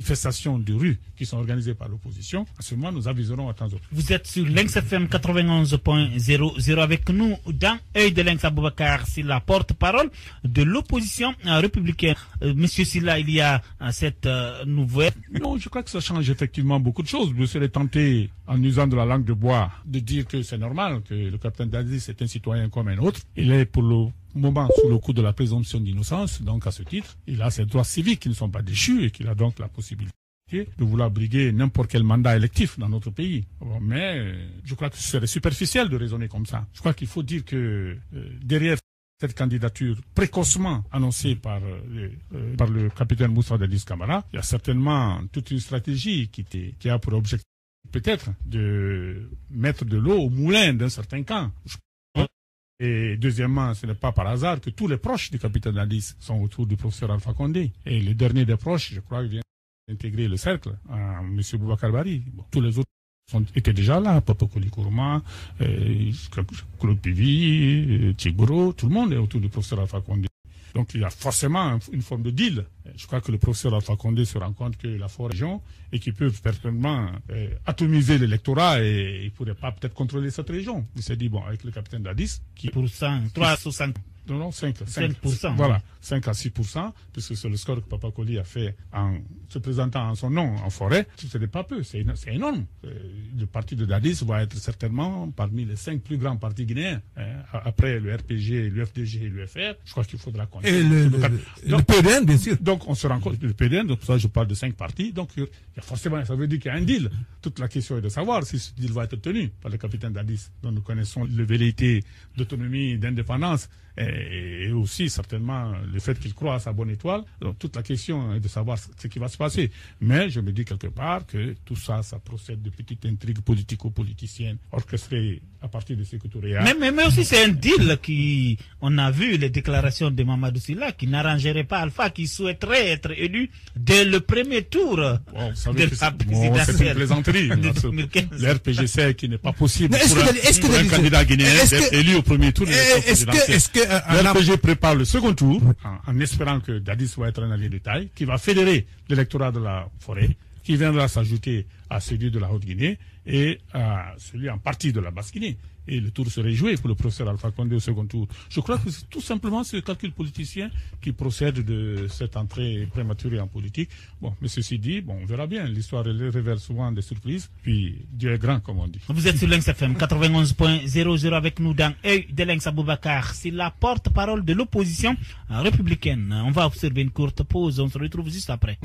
Manifestations de rue qui sont organisées par l'opposition. À ce moment, nous aviserons à temps autre. Vous êtes sur Lynx F M quatre-vingt-onze point zéro zéro avec nous dans Œil de Lynx. Aboubacar Sylla, porte-parole de l'opposition républicaine. Euh, Monsieur Sylla, il y a euh, cette euh, nouvelle. Non, je crois que ça change effectivement beaucoup de choses. Vous serez tenté, en usant de la langue de bois, de dire que c'est normal, que le capitaine Dadis est un citoyen comme un autre. Il est pour le moment sous le coup de la présomption d'innocence, donc à ce titre, il a ses droits civiques qui ne sont pas déchus et qu'il a donc la possibilité de vouloir briguer n'importe quel mandat électif dans notre pays. Mais je crois que ce serait superficiel de raisonner comme ça. Je crois qu'il faut dire que euh, derrière cette candidature précocement annoncée par, euh, euh, par le capitaine Moussa Dadis Camara, il y a certainement toute une stratégie qui, qui a pour objectif peut-être de mettre de l'eau au moulin d'un certain camp. Je Et deuxièmement, ce n'est pas par hasard que tous les proches du capitaine Dadis sont autour du professeur Alpha Condé. Et le dernier des proches, je crois, vient d'intégrer le cercle, hein, M. Boubacar Bari. Bon, tous les autres sont, étaient déjà là, Papa Koly Kourouma, euh, Claude Pivi, euh, Tchigoro, tout le monde est autour du professeur Alpha Condé. Donc il y a forcément une forme de deal. Je crois que le professeur Alpha Condé se rend compte que la forêt région et qu'ils peuvent personnellement euh, atomiser l'électorat et ils ne pourraient pas peut-être contrôler cette région. Il s'est dit, bon, avec le capitaine Dadis... Qui... trois pour cent, trois pour cent. Non, non, cinq, cinq, cinq pour cent. Voilà, cinq à six pour cent, puisque c'est le score que Papa Koly a fait en se présentant en son nom en forêt. Ce n'est pas peu, c'est énorme. Le parti de Dadis va être certainement parmi les cinq plus grands partis guinéens. Hein, après le R P G, l'U F D G et l'U F R, je crois qu'il faudra compter. Et le, le, le, donc, le P D N, bien sûr. Donc on se rend compte, le P D N, donc pour ça je parle de cinq partis, donc il y a forcément, ça veut dire qu'il y a un deal. Toute la question est de savoir si ce deal va être tenu par le capitaine Dadis, dont nous connaissons les velléités d'autonomie, d'indépendance, et aussi certainement le fait qu'il croit à sa bonne étoile. Donc toute la question est de savoir ce qui va se passer. Mais je me dis quelque part que tout ça, ça procède de petites intrigues politico-politiciennes orchestrées à partir de ce que tout réel. Mais, mais, mais aussi c'est un deal qui, on a vu les déclarations de Mamadou Sylla qui n'arrangerait pas Alpha, qui souhaiterait être élu dès le premier tour bon, de la présidentielle. C'est une plaisanterie. Le R P G sait qu'il n'est pas possible pour un, que, pour un candidat guinéen d'être élu au premier tour de la présidentielle. Le R P G prépare le second tour en, en espérant que Dadis va être un allié de taille, qui va fédérer l'électorat de la forêt, qui viendra s'ajouter à celui de la Haute-Guinée et à celui en partie de la Basse-Guinée. Et le tour serait joué pour le professeur Alpha Condé au second tour. Je crois que c'est tout simplement ce calcul politicien qui procède de cette entrée prématurée en politique. Bon, mais ceci dit, bon, on verra bien. L'histoire révèle souvent des surprises. Puis Dieu est grand, comme on dit. Vous êtes sur Lynx F M quatre-vingt-onze point zéro zéro avec nous dans Œil de Lynx. Aboubacar, c'est la porte-parole de l'opposition républicaine. On va observer une courte pause. On se retrouve juste après.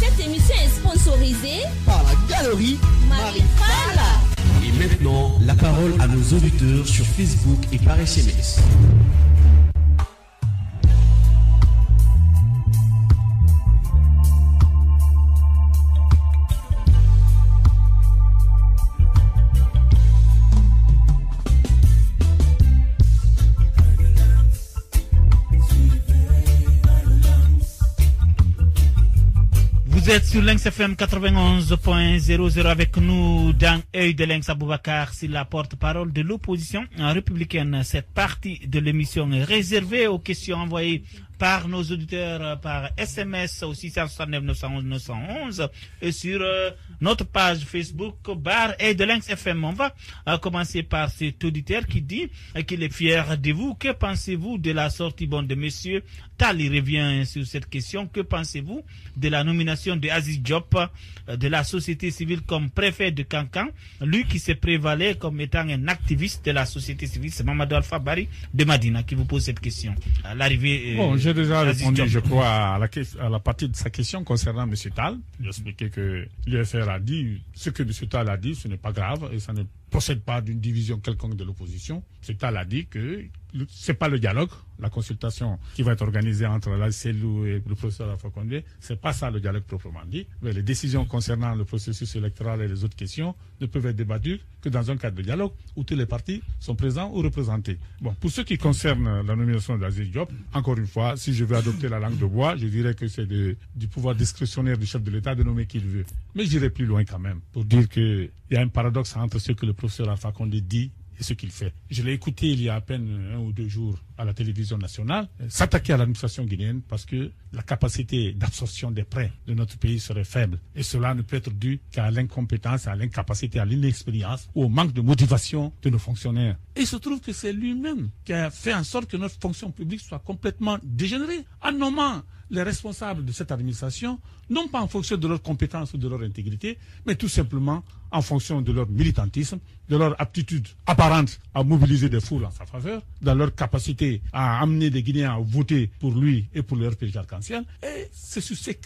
Cette émission est sponsor... sponsorisé par la galerie Maripala. Et maintenant, la parole à nos auditeurs sur Facebook et par S M S. Vous êtes sur Lynx F M quatre-vingt-onze point zéro zéro avec nous dans Œil de Lynx. Aboubacar Sylla, porte-parole de l'opposition républicaine. Cette partie de l'émission est réservée aux questions envoyées par nos auditeurs par S M S au six cent soixante-neuf neuf cent onze neuf cent onze et sur euh, notre page Facebook barre Œil de Lynx F M. On va euh, commencer par cet auditeur qui dit euh, qu'il est fier de vous. Que pensez-vous de la sortie bon de monsieur Tali revient sur cette question. Que pensez-vous de la nomination de Aziz Diop de la société civile comme préfet de Kankan, lui qui se prévalait comme étant un activiste de la société civile? C'est Mamadou Alpha Bari de Madina qui vous pose cette question. L'arrivée. Euh, bon, j'ai déjà répondu, Diop. je crois, à la, à la partie de sa question concernant M. Tal. J'ai expliqué que l'U F R a dit ce que M. Tal a dit, ce n'est pas grave et ça ne procède pas d'une division quelconque de l'opposition. M. Tal a dit que ce n'est pas le dialogue, la consultation qui va être organisée entre la Cellou et le professeur Alpha Condé, ce n'est pas ça le dialogue proprement dit. Mais les décisions concernant le processus électoral et les autres questions ne peuvent être débattues que dans un cadre de dialogue où tous les partis sont présents ou représentés. Bon, pour ce qui concerne la nomination d'Aziz Diop, encore une fois, si je veux adopter la langue de bois, je dirais que c'est du pouvoir discrétionnaire du chef de l'État de nommer qui il veut. Mais j'irai plus loin quand même pour dire qu'il y a un paradoxe entre ce que le professeur Alpha Condé dit et ce qu'il fait. Je l'ai écouté il y a à peine un ou deux jours à la télévision nationale, s'attaquer à l'administration guinéenne parce que la capacité d'absorption des prêts de notre pays serait faible. Et cela ne peut être dû qu'à l'incompétence, à l'incapacité, à l'inexpérience ou au manque de motivation de nos fonctionnaires. Et il se trouve que c'est lui-même qui a fait en sorte que notre fonction publique soit complètement dégénérée en nommant les responsables de cette administration, non pas en fonction de leurs compétences ou de leur intégrité, mais tout simplement en fonction de leur militantisme, de leur aptitude apparente à mobiliser des foules en sa faveur, dans leur capacité à amener des Guinéens à voter pour lui et pour le R P G Arc-en-Ciel. Et c'est sur ces,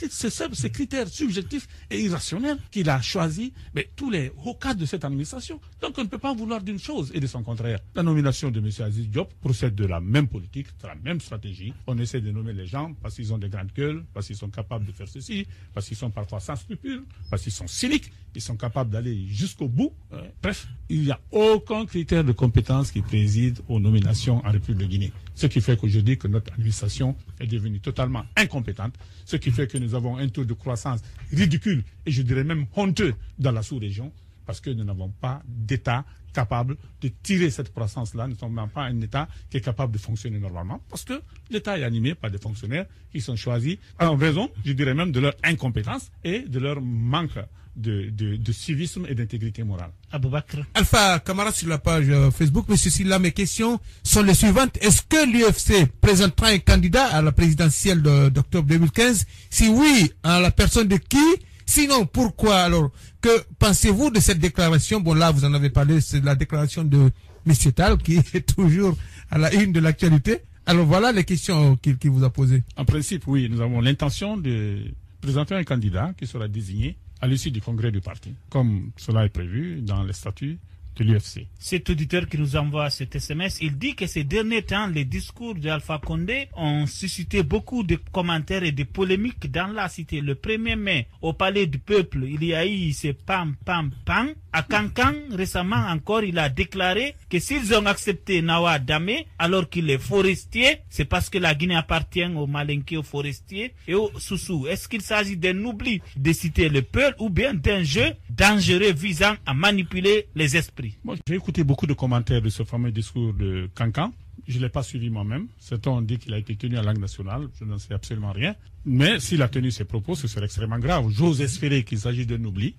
ces critères subjectifs et irrationnels qu'il a choisi mais, tous les hauts cadres de cette administration. Donc on ne peut pas vouloir d'une chose et de son contraire. La nomination de M. Aziz Diop procède de la même politique, de la même stratégie. On essaie de nommer les gens parce qu'ils ont des grandes gueules, parce qu'ils sont capables de faire ceci, parce qu'ils sont parfois sans scrupules, parce qu'ils sont cyniques, ils sont capables d'aller jusqu'au bout. Ouais. Bref, il n'y a aucun critère de compétence qui préside aux nominations en République de Guinée. Ce qui fait qu'aujourd'hui que notre administration est devenue totalement incompétente, ce qui fait que nous avons un taux de croissance ridicule et je dirais même honteux dans la sous-région parce que nous n'avons pas d'État capable de tirer cette croissance-là. Nous ne sommes pas un État qui est capable de fonctionner normalement parce que l'État est animé par des fonctionnaires qui sont choisis en raison, je dirais même, de leur incompétence et de leur manque de, de, de civisme et d'intégrité morale. Aboubacar Alpha Camara sur la page Facebook. Monsieur Sylla, mes questions sont les suivantes. Est-ce que l'U F C présentera un candidat à la présidentielle d'octobre deux mille quinze? Si oui, à la personne de qui? Sinon, pourquoi alors? Que pensez-vous de cette déclaration? Bon, là, vous en avez parlé, c'est la déclaration de M. Tal, qui est toujours à la une de l'actualité. Alors, voilà les questions qu'il qui vous a posées. En principe, oui, nous avons l'intention de présenter un candidat qui sera désigné à l'issue du congrès du parti, comme cela est prévu dans les statuts de l'U F C. Cet auditeur qui nous envoie cet S M S, il dit que ces derniers temps, les discours d'Alpha Condé ont suscité beaucoup de commentaires et de polémiques dans la cité. Le premier mai, au Palais du Peuple, il y a eu ces pam, pam, pam. À Kankan, récemment encore, il a déclaré que s'ils ont accepté Nawa Dame, alors qu'il est forestier, c'est parce que la Guinée appartient aux Malinké, aux forestiers et aux Soussous. Est-ce qu'il s'agit d'un oubli de citer le peuple ou bien d'un jeu dangereux visant à manipuler les esprits? Bon, j'ai écouté beaucoup de commentaires de ce fameux discours de Kankan. Je ne l'ai pas suivi moi-même. Certains ont dit qu'il a été tenu en langue nationale. Je n'en sais absolument rien. Mais s'il a tenu ses propos, ce serait extrêmement grave. J'ose espérer qu'il s'agit d'un oubli,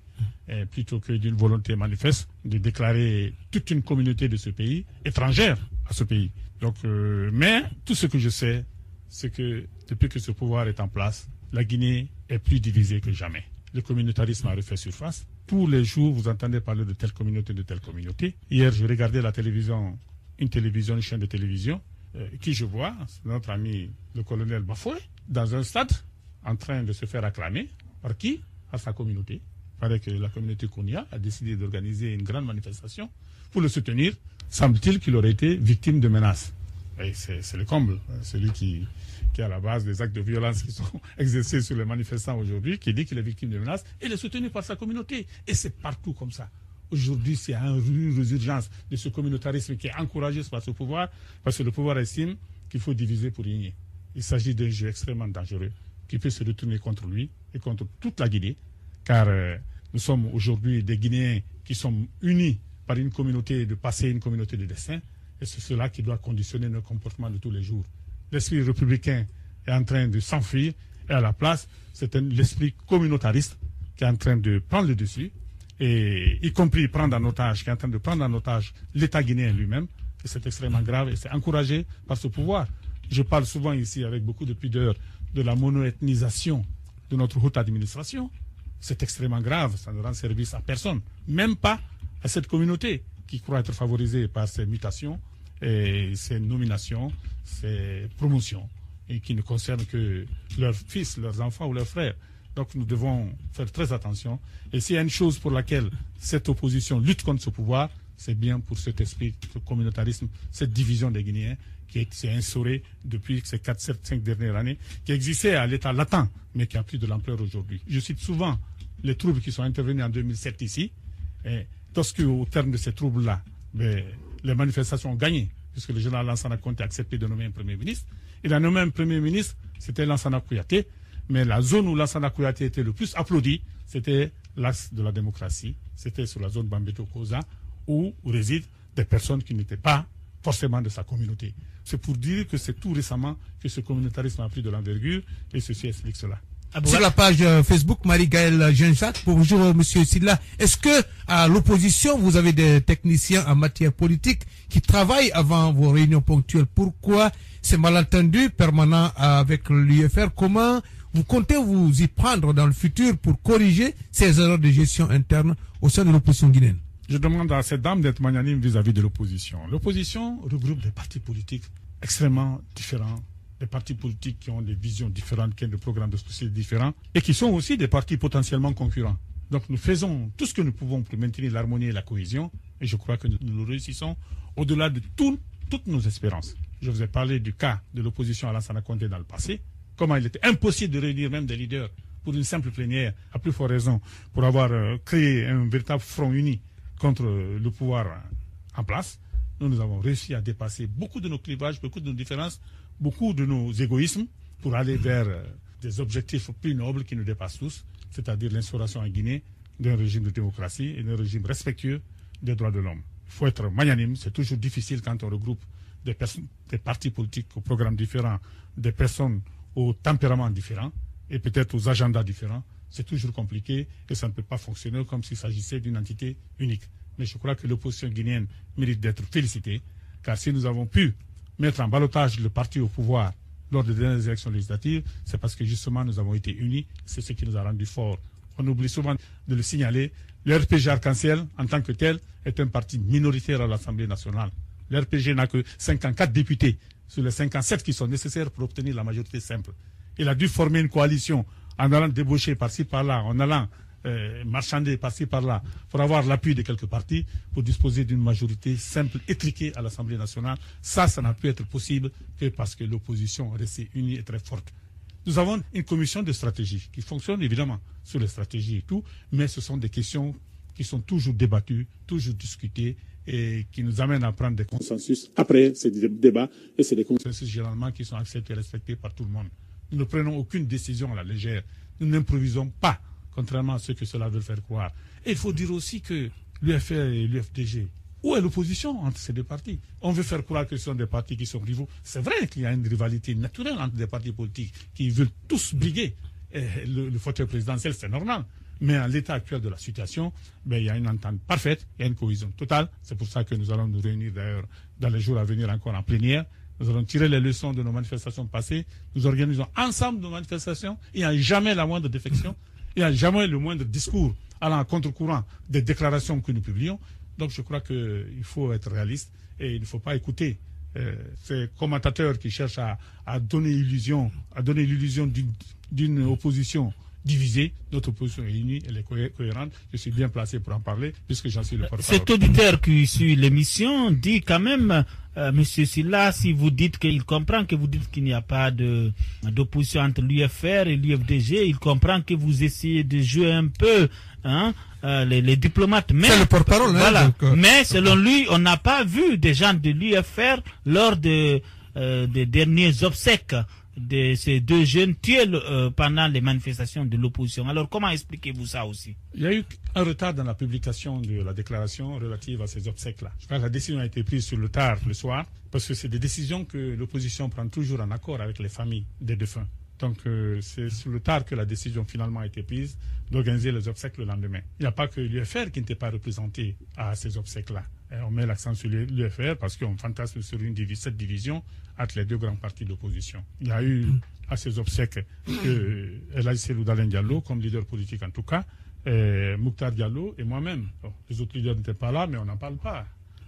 eh, plutôt que d'une volonté manifeste de déclarer toute une communauté de ce pays étrangère à ce pays. Donc, euh, mais tout ce que je sais, c'est que depuis que ce pouvoir est en place, la Guinée est plus divisée que jamais. Le communautarisme a refait surface. Tous les jours, vous entendez parler de telle communauté, de telle communauté. Hier, je regardais la télévision... une télévision, une chaîne de télévision, euh, qui je vois, notre ami le colonel Bafoué, dans un stade, en train de se faire acclamer. Par qui? à sa communauté. Il paraît que la communauté Konya a décidé d'organiser une grande manifestation pour le soutenir. Semble-t-il qu'il aurait été victime de menaces. C'est le comble. Celui qui, qui est à la base des actes de violence qui sont exercés sur les manifestants aujourd'hui, qui dit qu'il est victime de menaces, et il est soutenu par sa communauté. Et c'est partout comme ça. Aujourd'hui, c'est un résurgence de ce communautarisme qui est encouragé par ce pouvoir, parce que le pouvoir estime qu'il faut diviser pour régner. Il s'agit d'un jeu extrêmement dangereux qui peut se retourner contre lui et contre toute la Guinée, car euh, nous sommes aujourd'hui des Guinéens qui sommes unis par une communauté de passé, une communauté de destin, et c'est cela qui doit conditionner nos comportements de tous les jours. L'esprit républicain est en train de s'enfuir, et à la place, c'est l'esprit communautariste qui est en train de prendre le dessus, et y compris prendre en otage, qui est en train de prendre en otage l'État guinéen lui-même, et c'est extrêmement grave, et c'est encouragé par ce pouvoir. Je parle souvent ici, avec beaucoup de pudeur, de la monoethnisation de notre haute administration. C'est extrêmement grave, ça ne rend service à personne, même pas à cette communauté qui croit être favorisée par ces mutations, et ces nominations, ces promotions, et qui ne concernent que leurs fils, leurs enfants ou leurs frères. Donc nous devons faire très attention. Et s'il y a une chose pour laquelle cette opposition lutte contre ce pouvoir, c'est bien pour cet esprit, ce communautarisme, cette division des Guinéens qui s'est instaurée depuis ces quatre, sept, cinq dernières années, qui existait à l'état latent, mais qui a pris de l'ampleur aujourd'hui. Je cite souvent les troubles qui sont intervenus en deux mille sept ici, et lorsque, au terme de ces troubles-là, les manifestations ont gagné, puisque le général Lansana Condé a accepté de nommer un Premier ministre. Il a nommé un Premier ministre, c'était Lansana Kouyaté, mais la zone où Lansana Kouyaté était le plus applaudi, c'était l'axe de la démocratie, c'était sur la zone Bambeto Kosa, où résident des personnes qui n'étaient pas forcément de sa communauté. C'est pour dire que c'est tout récemment que ce communautarisme a pris de l'envergure, et ceci explique cela. Sur la page Facebook, Marie-Gaëlle Jean-Jacques, bonjour Monsieur Sylla. Est-ce que à l'opposition, vous avez des techniciens en matière politique qui travaillent avant vos réunions ponctuelles? Pourquoi ces malentendus permanents avec l'U F R? Comment vous comptez vous y prendre dans le futur pour corriger ces erreurs de gestion interne au sein de l'opposition guinéenne? Je demande à cette dame d'être magnanime vis-à-vis de l'opposition. L'opposition regroupe des partis politiques extrêmement différents, des partis politiques qui ont des visions différentes, qui ont des programmes de société différents, et qui sont aussi des partis potentiellement concurrents. Donc nous faisons tout ce que nous pouvons pour maintenir l'harmonie et la cohésion, et je crois que nous, nous réussissons au-delà de tout, toutes nos espérances. Je vous ai parlé du cas de l'opposition à Lansana Condé dans le passé, comment il était impossible de réunir même des leaders pour une simple plénière, à plus forte raison, pour avoir euh, créé un véritable front uni contre le pouvoir en place. Nous, nous avons réussi à dépasser beaucoup de nos clivages, beaucoup de nos différences, beaucoup de nos égoïsmes pour aller vers des objectifs plus nobles qui nous dépassent tous, c'est-à-dire l'instauration en Guinée d'un régime de démocratie et d'un régime respectueux des droits de l'homme. Il faut être magnanime, c'est toujours difficile quand on regroupe des personnes, des partis politiques aux programmes différents, des personnes aux tempéraments différents et peut-être aux agendas différents. C'est toujours compliqué et ça ne peut pas fonctionner comme s'il s'agissait d'une entité unique. Mais je crois que l'opposition guinéenne mérite d'être félicitée, car si nous avons pu mettre en ballottage le parti au pouvoir lors des dernières élections législatives, c'est parce que justement nous avons été unis, c'est ce qui nous a rendus forts. On oublie souvent de le signaler, le R P G Arc-en-Ciel, en tant que tel, est un parti minoritaire à l'Assemblée nationale. Le R P G n'a que cinquante-quatre députés sur les cinquante-sept qui sont nécessaires pour obtenir la majorité simple. Il a dû former une coalition en allant débaucher par-ci par-là, en allant euh, marchander par-ci par-là, pour avoir l'appui de quelques partis, pour disposer d'une majorité simple, étriquée à l'Assemblée nationale. Ça, ça n'a pu être possible que parce que l'opposition restait unie et très forte. Nous avons une commission de stratégie qui fonctionne évidemment sur les stratégies et tout, mais ce sont des questions qui sont toujours débattues, toujours discutées, et qui nous amènent à prendre des consensus. Après, c'est des débats et c'est des consensus généralement qui sont acceptés et respectés par tout le monde. Nous ne prenons aucune décision à la légère. Nous n'improvisons pas, contrairement à ce que cela veut faire croire. Et il faut dire aussi que l'U F R et l'U F D G, où est l'opposition entre ces deux partis? On veut faire croire que ce sont des partis qui sont rivaux. C'est vrai qu'il y a une rivalité naturelle entre des partis politiques qui veulent tous briguer et le, le fauteuil présidentiel, c'est normal. Mais en l'état actuel de la situation, ben, il y a une entente parfaite, il y a une cohésion totale. C'est pour ça que nous allons nous réunir d'ailleurs dans les jours à venir encore en plénière. Nous allons tirer les leçons de nos manifestations passées. Nous organisons ensemble nos manifestations. Il n'y a jamais la moindre défection. Il n'y a jamais le moindre discours allant à contre-courant des déclarations que nous publions. Donc je crois qu'il faut être réaliste et il ne faut pas écouter euh, ces commentateurs qui cherchent à, à donner l'illusion d'une opposition diviser, notre opposition est unie, elle est cohérente. Je suis bien placé pour en parler, puisque j'en suis le porte-parole. Cet auditeur qui suit l'émission dit quand même, euh, Monsieur Sylla, si vous dites qu'il comprend que vous dites qu'il n'y a pas de d'opposition entre l'U F R et l'U F D G, il comprend que vous essayez de jouer un peu, hein, euh, les, les diplomates. C'est le porte-parole. Voilà. Hein, donc, euh, mais selon lui, on n'a pas vu des gens de l'U F R lors de, euh, des derniers obsèques de ces deux jeunes tués euh, pendant les manifestations de l'opposition. Alors, comment expliquez-vous ça aussi? Il y a eu un retard dans la publication de la déclaration relative à ces obsèques-là. Je crois que la décision a été prise sur le tard, le soir, parce que c'est des décisions que l'opposition prend toujours en accord avec les familles des défunts. Donc, euh, c'est sur le tard que la décision finalement a été prise d'organiser les obsèques le lendemain. Il n'y a pas que l'U F R qui n'était pas représenté à ces obsèques-là. On met l'accent sur l'U F R parce qu'on fantasme sur une division, cette division entre les deux grands partis d'opposition. Il y a eu à ces obsèques que Cellou Dalein Diallo, comme leader politique en tout cas, Mouktar Diallo et moi-même. Bon, les autres leaders n'étaient pas là, mais on n'en parle pas.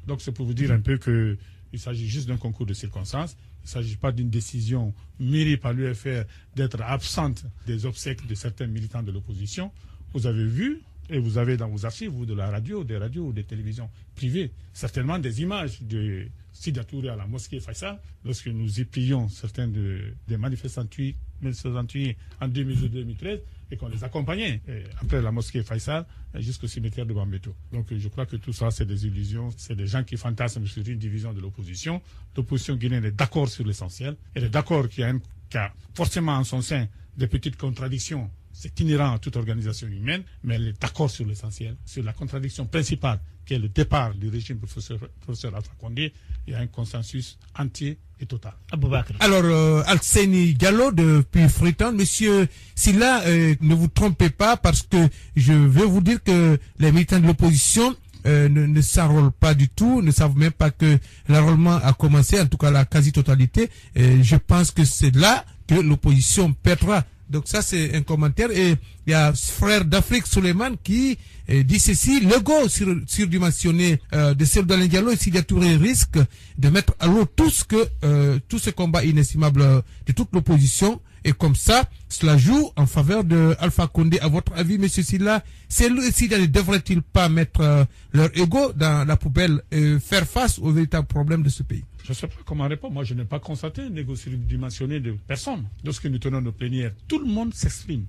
Donc, c'est pour vous dire un peu que il s'agit juste d'un concours de circonstances. Il ne s'agit pas d'une décision mûrie par l'U F R d'être absente des obsèques de certains militants de l'opposition. Vous avez vu, et vous avez dans vos archives, vous, de la radio, des radios ou des télévisions privées, certainement des images de Sidya Touré à la mosquée Faïssa, lorsque nous y prions certains de, des manifestants tués en deux mille douze deux mille treize, et qu'on les accompagnait après la mosquée Faïsal jusqu'au cimetière de Bambeto. Donc je crois que tout ça, c'est des illusions, c'est des gens qui fantasment sur une division de l'opposition. L'opposition guinéenne est d'accord sur l'essentiel. Elle est d'accord qu'il y a, une, qu'il y a forcément en son sein des petites contradictions. C'est inhérent à toute organisation humaine, mais elle est d'accord sur l'essentiel, sur la contradiction principale qui est le départ du régime professeur, professeur Alpha Condé. Il y a un consensus entier et total. Aboubacar. Alors, euh, Alseni Diallo, depuis Fritan, Monsieur Sylla, euh, ne vous trompez pas parce que je veux vous dire que les militants de l'opposition euh, ne, ne s'enrôlent pas du tout, ne savent même pas que l'enrôlement a commencé, en tout cas la quasi-totalité. Euh, je pense que c'est là que l'opposition perdra. Donc ça, c'est un commentaire. Et il y a ce frère d'Afrique, Souleymane, qui eh, dit ceci. Le go sur, surdimensionné euh, de Cellou Dalein Diallo et Sidya Touré risque de mettre à l'eau tout ce, que, euh, tout ce combat inestimable de toute l'opposition. Et comme ça, cela joue en faveur de Alpha Condé. À votre avis, Monsieur Sylla, Cellou et Sidya ne devraient-ils pas mettre euh, leur ego dans la poubelle et faire face aux véritables problèmes de ce pays? Je ne sais pas comment répondre. Moi, je n'ai pas constaté un égo surdimensionné de personne. Lorsque nous tenons nos plénières, tout le monde s'exprime.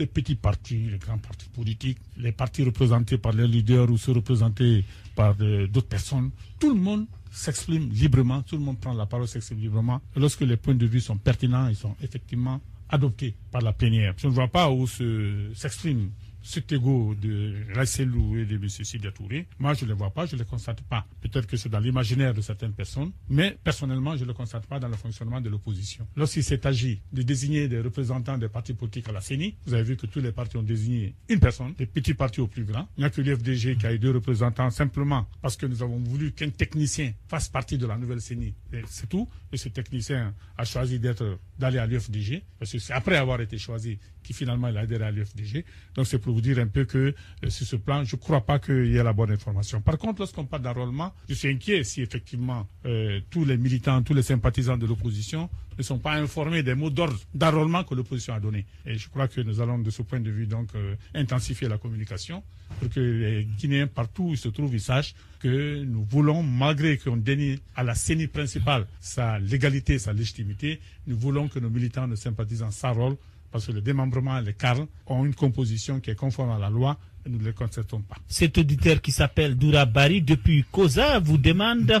Les petits partis, les grands partis politiques, les partis représentés par les leaders ou se représentés par d'autres personnes, tout le monde s'exprime librement, tout le monde prend la parole, s'exprime librement. Et lorsque les points de vue sont pertinents, ils sont effectivement adoptés par la plénière. Je ne vois pas où se, s'exprime cet égo de Cellou et de M. Sidya Touré. Moi, je ne le vois pas, je ne le constate pas. Peut-être que c'est dans l'imaginaire de certaines personnes, mais personnellement, je ne le constate pas dans le fonctionnement de l'opposition. Lorsqu'il s'est agi de désigner des représentants des partis politiques à la C E N I, vous avez vu que tous les partis ont désigné une personne, des petits partis aux plus grands. Il n'y a que l'U F D G qui a eu deux représentants simplement parce que nous avons voulu qu'un technicien fasse partie de la nouvelle C E N I. C'est tout. Et ce technicien a choisi d'être, d'aller à l'U F D G, parce que c'est après avoir été choisi qui finalement il a adhéré à l'U F D G. Donc c'est pour vous dire un peu que euh, sur ce plan, je ne crois pas qu'il y ait la bonne information. Par contre, lorsqu'on parle d'enrôlement, je suis inquiet si effectivement euh, tous les militants, tous les sympathisants de l'opposition ne sont pas informés des mots d'ordre d'enrôlement que l'opposition a donné. Et je crois que nous allons de ce point de vue donc euh, intensifier la communication pour que les Guinéens partout où ils se trouvent, ils sachent que nous voulons, malgré qu'on dénie à la C E N I principale sa légalité, sa légitimité, nous voulons que nos militants, nos sympathisants s'enrôlent parce que le démembrement et le CARLE ont une composition qui est conforme à la loi et nous ne le constatons pas. Cet auditeur qui s'appelle Doura Bari depuis Kosa vous demande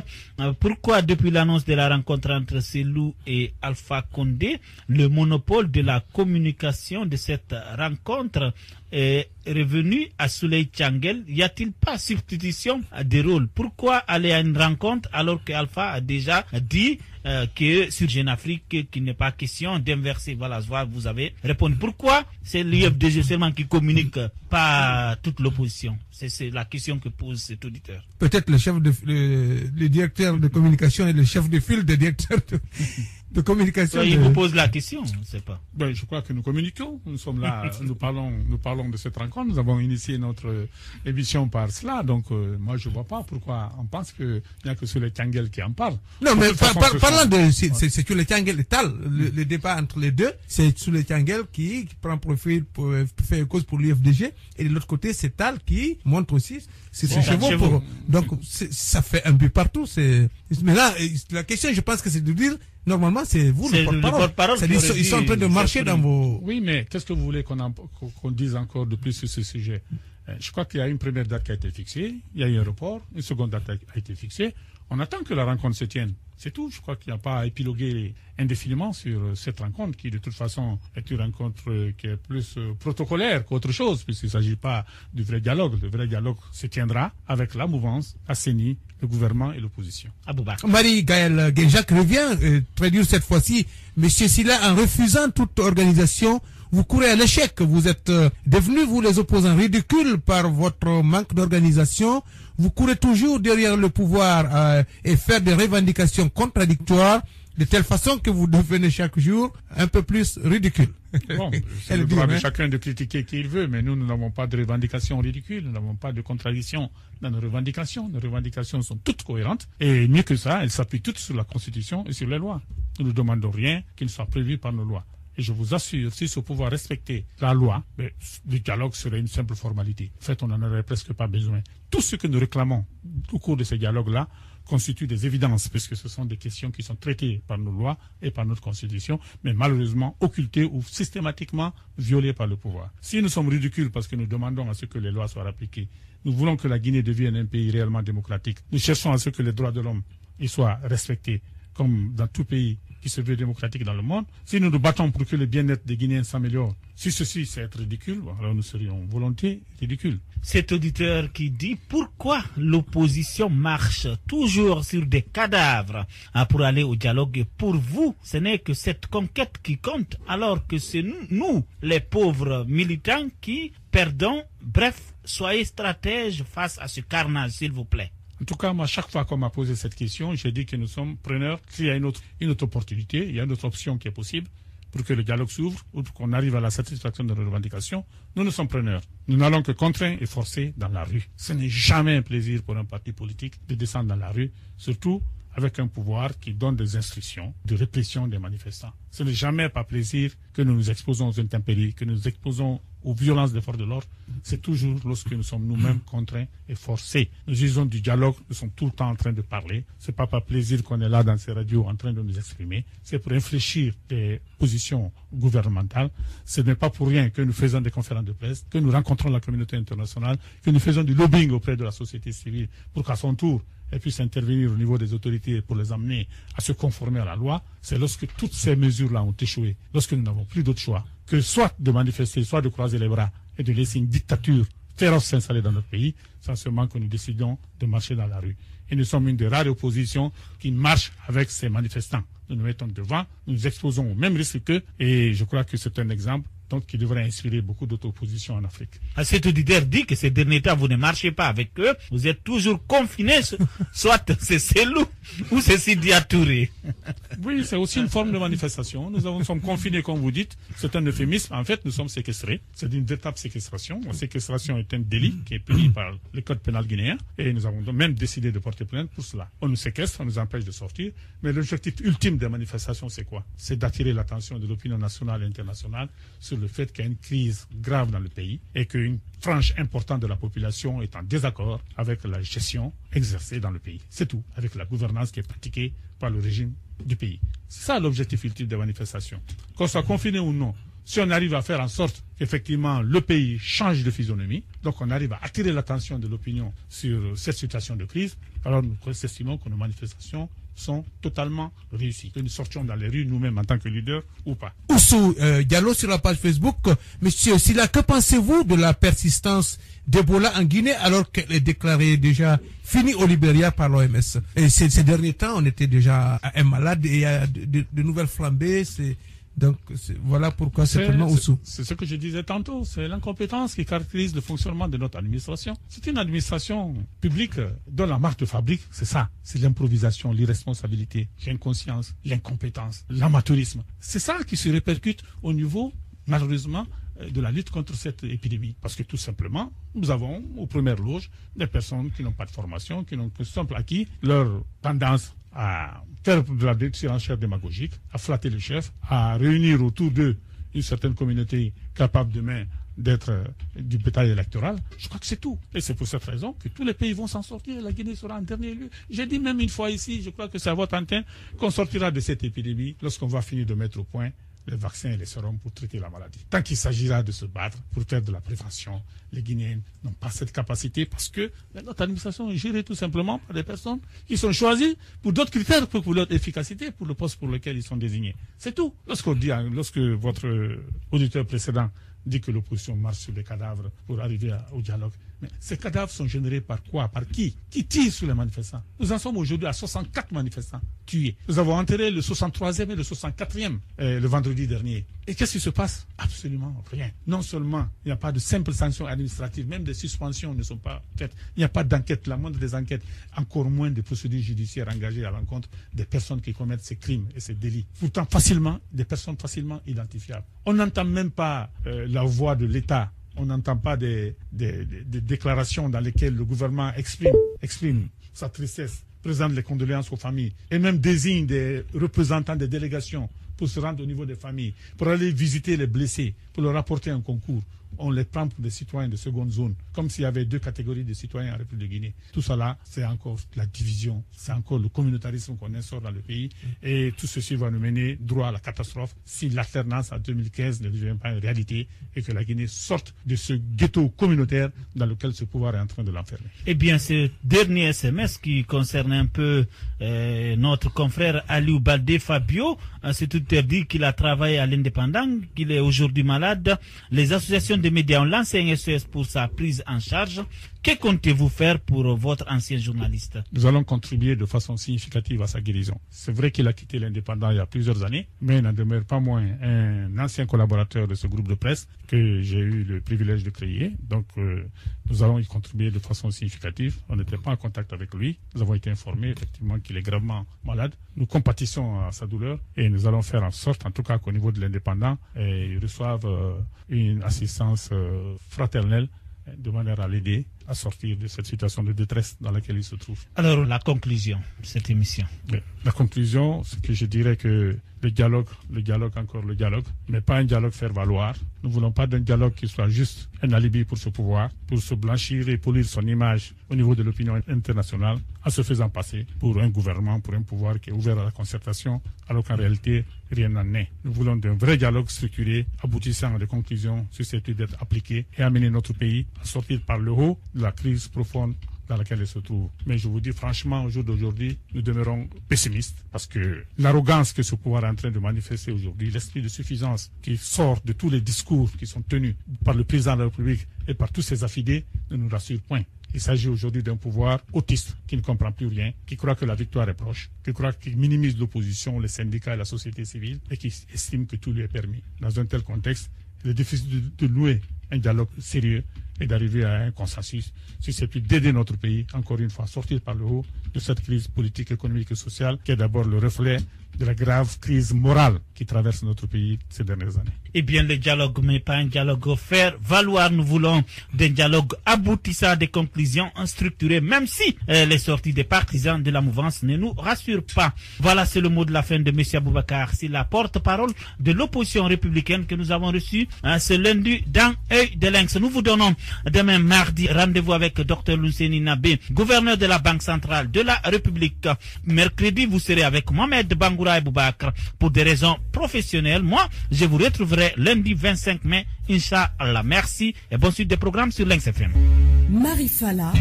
pourquoi depuis l'annonce de la rencontre entre Cellou et Alpha Condé, le monopole de la communication de cette rencontre est revenu à Souley Tchangel. Y a-t-il pas substitution des rôles? Pourquoi aller à une rencontre alors que Alpha a déjà dit euh, que sur Jeune Afrique qu'il n'est pas question d'inverser? Voilà, vous avez répondu. Pourquoi c'est l'U F D G seulement qui communique, pas toute l'opposition? C'est la question que pose cet auditeur. Peut-être le chef de le, le directeur de communication et le chef de file des directeurs de... de communication. Il de... vous pose la question, je ne sais pas. Ben, je crois que nous communiquons. Nous sommes là, nous parlons, nous parlons de cette rencontre. Nous avons initié notre émission par cela. Donc, euh, moi, je ne vois pas pourquoi on pense qu'il n'y a que sur les Tchangel qui en parlent. Non, mais par, par, parlant de, c'est sur les Tchangel et Tal, le, le débat entre les deux, c'est sur les Tchangel qui, qui prend profit pour faire cause pour l'U F D G. Et de l'autre côté, c'est Tal qui montre aussi ses bon, chevaux. Pour, donc, ça fait un but partout. Mais là, la question, je pense que c'est de dire, normalement, c'est vous le porte-parole. Porte ils sont en train de marcher dans vos... Oui, mais qu'est-ce que vous voulez qu'on en, qu'on dise encore de plus sur ce sujet? Je crois qu'il y a une première date qui a été fixée, il y a eu un report, une seconde date a été fixée. On attend que la rencontre se tienne. C'est tout. Je crois qu'il n'y a pas à épiloguer indéfiniment sur cette rencontre qui, de toute façon, est une rencontre qui est plus protocolaire qu'autre chose, puisqu'il ne s'agit pas du vrai dialogue. Le vrai dialogue se tiendra avec la mouvance, la CENI, le gouvernement et l'opposition. Aboubacar. Marie-Gaëlle Guéjac revient euh, très dur cette fois-ci. Monsieur Sylla, en refusant toute organisation, vous courez à l'échec. Vous êtes euh, devenus, vous les opposants, ridicules par votre manque d'organisation. Vous courez toujours derrière le pouvoir euh, et faire des revendications contradictoires de telle façon que vous devenez chaque jour un peu plus ridicule. Bon, c'est le droit de chacun de critiquer qui il veut, mais nous, nous n'avons pas de revendications ridicules, nous n'avons pas de contradictions dans nos revendications. Nos revendications sont toutes cohérentes, et mieux que ça, elles s'appuient toutes sur la Constitution et sur les lois. Nous ne demandons rien qui ne soit prévu par nos lois. Et je vous assure, si ce pouvoir respectait la loi, mais le dialogue serait une simple formalité. En fait, on n'en aurait presque pas besoin. Tout ce que nous réclamons au cours de ces dialogues-là constitue des évidences, puisque ce sont des questions qui sont traitées par nos lois et par notre Constitution, mais malheureusement occultées ou systématiquement violées par le pouvoir. Si nous sommes ridicules parce que nous demandons à ce que les lois soient appliquées, nous voulons que la Guinée devienne un pays réellement démocratique, nous cherchons à ce que les droits de l'homme soient respectés, comme dans tout pays qui se veut démocratique dans le monde, si nous nous battons pour que le bien-être des Guinéens s'améliore, si ceci c'est être ridicule, alors nous serions volontiers ridicules. Cet auditeur qui dit « Pourquoi l'opposition marche toujours sur des cadavres pour aller au dialogue? Pour vous, ce n'est que cette conquête qui compte, alors que c'est nous, nous, les pauvres militants, qui perdons. Bref, soyez stratèges face à ce carnage, s'il vous plaît. » En tout cas, moi, chaque fois qu'on m'a posé cette question, j'ai dit que nous sommes preneurs. S'il y a une autre, une autre opportunité, il y a une autre option qui est possible pour que le dialogue s'ouvre ou pour qu'on arrive à la satisfaction de nos revendications, nous nous sommes preneurs. Nous n'allons que contraindre et forcer dans la rue. Ce n'est jamais un plaisir pour un parti politique de descendre dans la rue, surtout avec un pouvoir qui donne des instructions de répression des manifestants. Ce n'est jamais par plaisir que nous nous exposons aux intempéries, que nous nous exposons aux violences des forces de l'ordre. C'est toujours lorsque nous sommes nous-mêmes contraints et forcés. Nous usons du dialogue, nous sommes tout le temps en train de parler. Ce n'est pas par plaisir qu'on est là dans ces radios en train de nous exprimer. C'est pour infléchir des positions gouvernementales. Ce n'est pas pour rien que nous faisons des conférences de presse, que nous rencontrons la communauté internationale, que nous faisons du lobbying auprès de la société civile pour qu'à son tour, elle puisse intervenir au niveau des autorités pour les amener à se conformer à la loi. C'est lorsque toutes ces mesures-là ont échoué, lorsque nous n'avons plus d'autre choix que soit de manifester, soit de croiser les bras et de laisser une dictature féroce s'installer dans notre pays, sans seulement que nous décidons de marcher dans la rue. Et nous sommes une des rares oppositions qui marche avec ces manifestants. Nous nous mettons devant, nous nous exposons au même risque qu'eux, et je crois que c'est un exemple donc qui devrait inspirer beaucoup d'autres oppositions en Afrique. À cet auditeur dit que ces derniers temps, vous ne marchez pas avec eux, vous êtes toujours confinés, soit c'est Cellou ou c'est Sidya Touré. Oui, c'est aussi une forme de manifestation. Nous avons, sommes confinés, comme vous dites, c'est un euphémisme. En fait, nous sommes séquestrés. C'est une véritable séquestration. La séquestration est un délit qui est puni par le code pénal guinéen, et nous avons même décidé de porter plainte pour cela. On nous séquestre, on nous empêche de sortir, mais l'objectif ultime des manifestations, c'est quoi? C'est d'attirer l'attention de l'opinion nationale et internationale sur le fait qu'il y a une crise grave dans le pays et qu'une frange importante de la population est en désaccord avec la gestion exercée dans le pays. C'est tout, avec la gouvernance qui est pratiquée par le régime du pays. C'est ça l'objectif ultime des manifestations. Qu'on soit confiné ou non, si on arrive à faire en sorte qu'effectivement le pays change de physionomie, donc on arrive à attirer l'attention de l'opinion sur cette situation de crise, alors nous estimons que nos manifestations sont totalement réussis. Que nous sortions dans les rues nous-mêmes en tant que leaders ou pas. Oussou euh, Diallo sur la page Facebook. Monsieur Sylla, que pensez-vous de la persistance d'Ebola en Guinée alors qu'elle est déclarée déjà finie au Libéria par l'O M S? Et ces, ces derniers temps, on était déjà à un malade et il y a de, de, de nouvelles flambées. C'est Donc voilà pourquoi c'est vraiment Oussou. C'est ce que je disais tantôt, c'est l'incompétence qui caractérise le fonctionnement de notre administration. C'est une administration publique dont la marque de fabrique, c'est ça. C'est l'improvisation, l'irresponsabilité, l'inconscience, l'incompétence, l'amateurisme. C'est ça qui se répercute au niveau, malheureusement, de la lutte contre cette épidémie. Parce que tout simplement, nous avons aux premières loges des personnes qui n'ont pas de formation, qui n'ont que simple acquis, leur tendance à faire de la surenchère démagogique, à flatter les chefs, à réunir autour d'eux une certaine communauté capable demain d'être du bétail électoral. Je crois que c'est tout. Et c'est pour cette raison que tous les pays vont s'en sortir. La Guinée sera en dernier lieu. J'ai dit même une fois ici, je crois que c'est à votre antenne, qu'on sortira de cette épidémie lorsqu'on va finir de mettre au point les vaccins et les sérums pour traiter la maladie. Tant qu'il s'agira de se battre pour faire de la prévention, les Guinéens n'ont pas cette capacité parce que notre administration est gérée tout simplement par des personnes qui sont choisies pour d'autres critères, pour leur efficacité, pour le poste pour lequel ils sont désignés. C'est tout. Lorsqu'on dit, lorsque votre auditeur précédent dit que l'opposition marche sur les cadavres pour arriver à, au dialogue. Mais ces cadavres sont générés par quoi? Par qui? Qui tire sur les manifestants? Nous en sommes aujourd'hui à soixante-quatre manifestants tués. Nous avons enterré le soixante-troisième et le soixante-quatrième euh, le vendredi dernier. Et qu'est-ce qui se passe? Absolument rien. Non seulement il n'y a pas de simple sanction administrative, même des suspensions ne sont pas faites. Il n'y a pas d'enquête, la moindre des enquêtes, encore moins des procédures judiciaires engagées à l'encontre des personnes qui commettent ces crimes et ces délits. Pourtant, facilement, des personnes facilement identifiables. On n'entend même pas euh, la voix de l'État. On n'entend pas des, des, des, des déclarations dans lesquelles le gouvernement exprime, exprime sa tristesse, présente les condoléances aux familles et même désigne des représentants des délégations pour se rendre au niveau des familles, pour aller visiter les blessés, pour leur apporter un concours. On les prend pour des citoyens de seconde zone, comme s'il y avait deux catégories de citoyens en République de Guinée. Tout cela, c'est encore la division, c'est encore le communautarisme qu'on instaure dans le pays. Et tout ceci va nous mener droit à la catastrophe si l'alternance en deux mille quinze ne devient pas une réalité et que la Guinée sorte de ce ghetto communautaire dans lequel ce pouvoir est en train de l'enfermer. Eh bien, ce dernier S M S qui concerne un peu euh, notre confrère Aliou Baldé Fabio, c'est tout dit qu'il a travaillé à l'indépendant, qu'il est aujourd'hui malade. Les associations de médias ont lancé un S O S pour sa prise en charge. Que comptez-vous faire pour votre ancien journaliste? Nous allons contribuer de façon significative à sa guérison. C'est vrai qu'il a quitté l'indépendant il y a plusieurs années, mais il n'en demeure pas moins un ancien collaborateur de ce groupe de presse que j'ai eu le privilège de créer. Donc, euh, nous allons y contribuer de façon significative. On n'était pas en contact avec lui. Nous avons été informés effectivement qu'il est gravement malade. Nous compatissons à sa douleur et nous allons faire en sorte, en tout cas qu'au niveau de l'indépendant, ils reçoivent euh, une assistance euh, fraternelle de manière à l'aider à sortir de cette situation de détresse dans laquelle il se trouve. Alors, la conclusion de cette émission? La conclusion, c'est que je dirais que le dialogue, le dialogue, encore le dialogue, mais pas un dialogue faire-valoir. Nous ne voulons pas d'un dialogue qui soit juste un alibi pour ce pouvoir, pour se blanchir et polir son image au niveau de l'opinion internationale, en se faisant passer pour un gouvernement, pour un pouvoir qui est ouvert à la concertation, alors qu'en réalité, rien n'en est. Nous voulons d'un vrai dialogue structuré, aboutissant à des conclusions susceptibles d'être appliquées et amener notre pays à sortir par le haut de la crise profonde dans laquelle elle se trouve. Mais je vous dis franchement, au jour d'aujourd'hui, nous demeurons pessimistes parce que l'arrogance que ce pouvoir est en train de manifester aujourd'hui, l'esprit de suffisance qui sort de tous les discours qui sont tenus par le président de la République et par tous ses affidés ne nous rassure point. Il s'agit aujourd'hui d'un pouvoir autiste qui ne comprend plus rien, qui croit que la victoire est proche, qui croit qu'il minimise l'opposition, les syndicats et la société civile et qui estime que tout lui est permis. Dans un tel contexte, il est difficile de nouer un dialogue sérieux et d'arriver à un consensus susceptible d'aider notre pays, encore une fois, à sortir par le haut de cette crise politique, économique et sociale, qui est d'abord le reflet de la grave crise morale qui traverse notre pays ces dernières années. Eh bien, le dialogue, mais pas un dialogue faire valoir. Nous voulons d'un dialogue aboutissant à des conclusions structurées, même si euh, les sorties des partisans de la mouvance ne nous rassurent pas. Voilà, c'est le mot de la fin de M. Aboubacar. C'est la porte-parole de l'opposition républicaine que nous avons reçue hein, ce lundi dans Œil de Lynx. Nous vous donnons demain mardi rendez-vous avec Dr Lunseni Nabé, gouverneur de la Banque centrale de la République. Mercredi, vous serez avec Mohamed Bangoura et Boubakar pour des raisons professionnelles. Moi, je vous retrouverai lundi vingt-cinq mai, Inch'Allah. Merci et bonne suite des programmes sur Lynx F M. Marie Fala,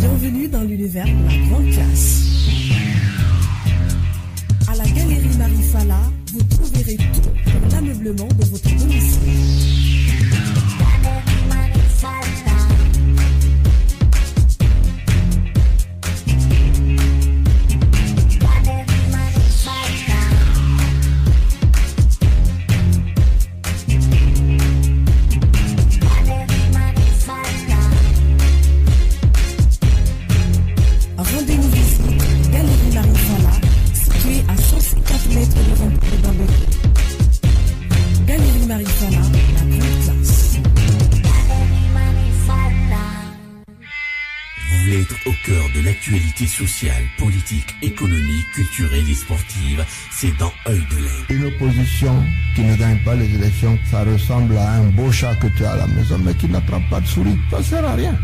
bienvenue dans l'univers de la grande classe. À la galerie Marie Fala, vous trouverez tout pour l'ameublement de votre domicile. voulez être au cœur de l'actualité sociale, politique, économique, culturelle et sportive, c'est dans Œil de l'Inde. Une opposition qui ne gagne pas les élections, ça ressemble à un beau chat que tu as à la maison, mais qui n'attrape pas de souris, ça ne sert à rien.